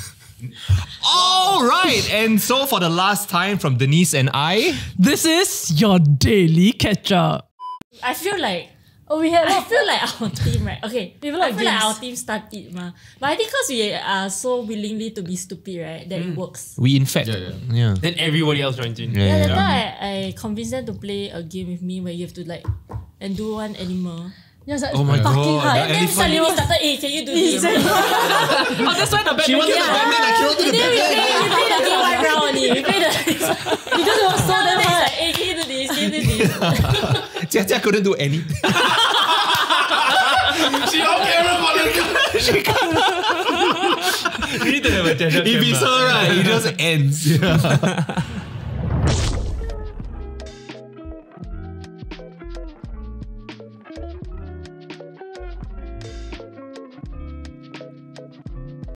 All right, and so for the last time from Denise and I, this is your Daily Ketchup. I feel like Oh, we had. I feel like our team, right? Okay, people like I feel games. like our team started, ma. But I think because we are so willingly to be stupid, right, that mm. it works. We in fact, yeah, yeah. yeah. Then everybody else joins in. Yeah, yeah, yeah. That's why I, I convinced them to play a game with me where you have to like, and do one animal. Yeah, like, oh my god! Hard. And then suddenly we started. Hey, can you do this? Oh, that's why the Batman. She was yeah. the Batman. I killed the Batman. We play the game one round only. We play the. We just was so damn hard. Hey, can you do this? Can you do this? Jia Jia couldn't do anything. She on camera, motherfucker. She can't. You need to have a Jia Jia camera. If it's her, right, it just ends. Yeah.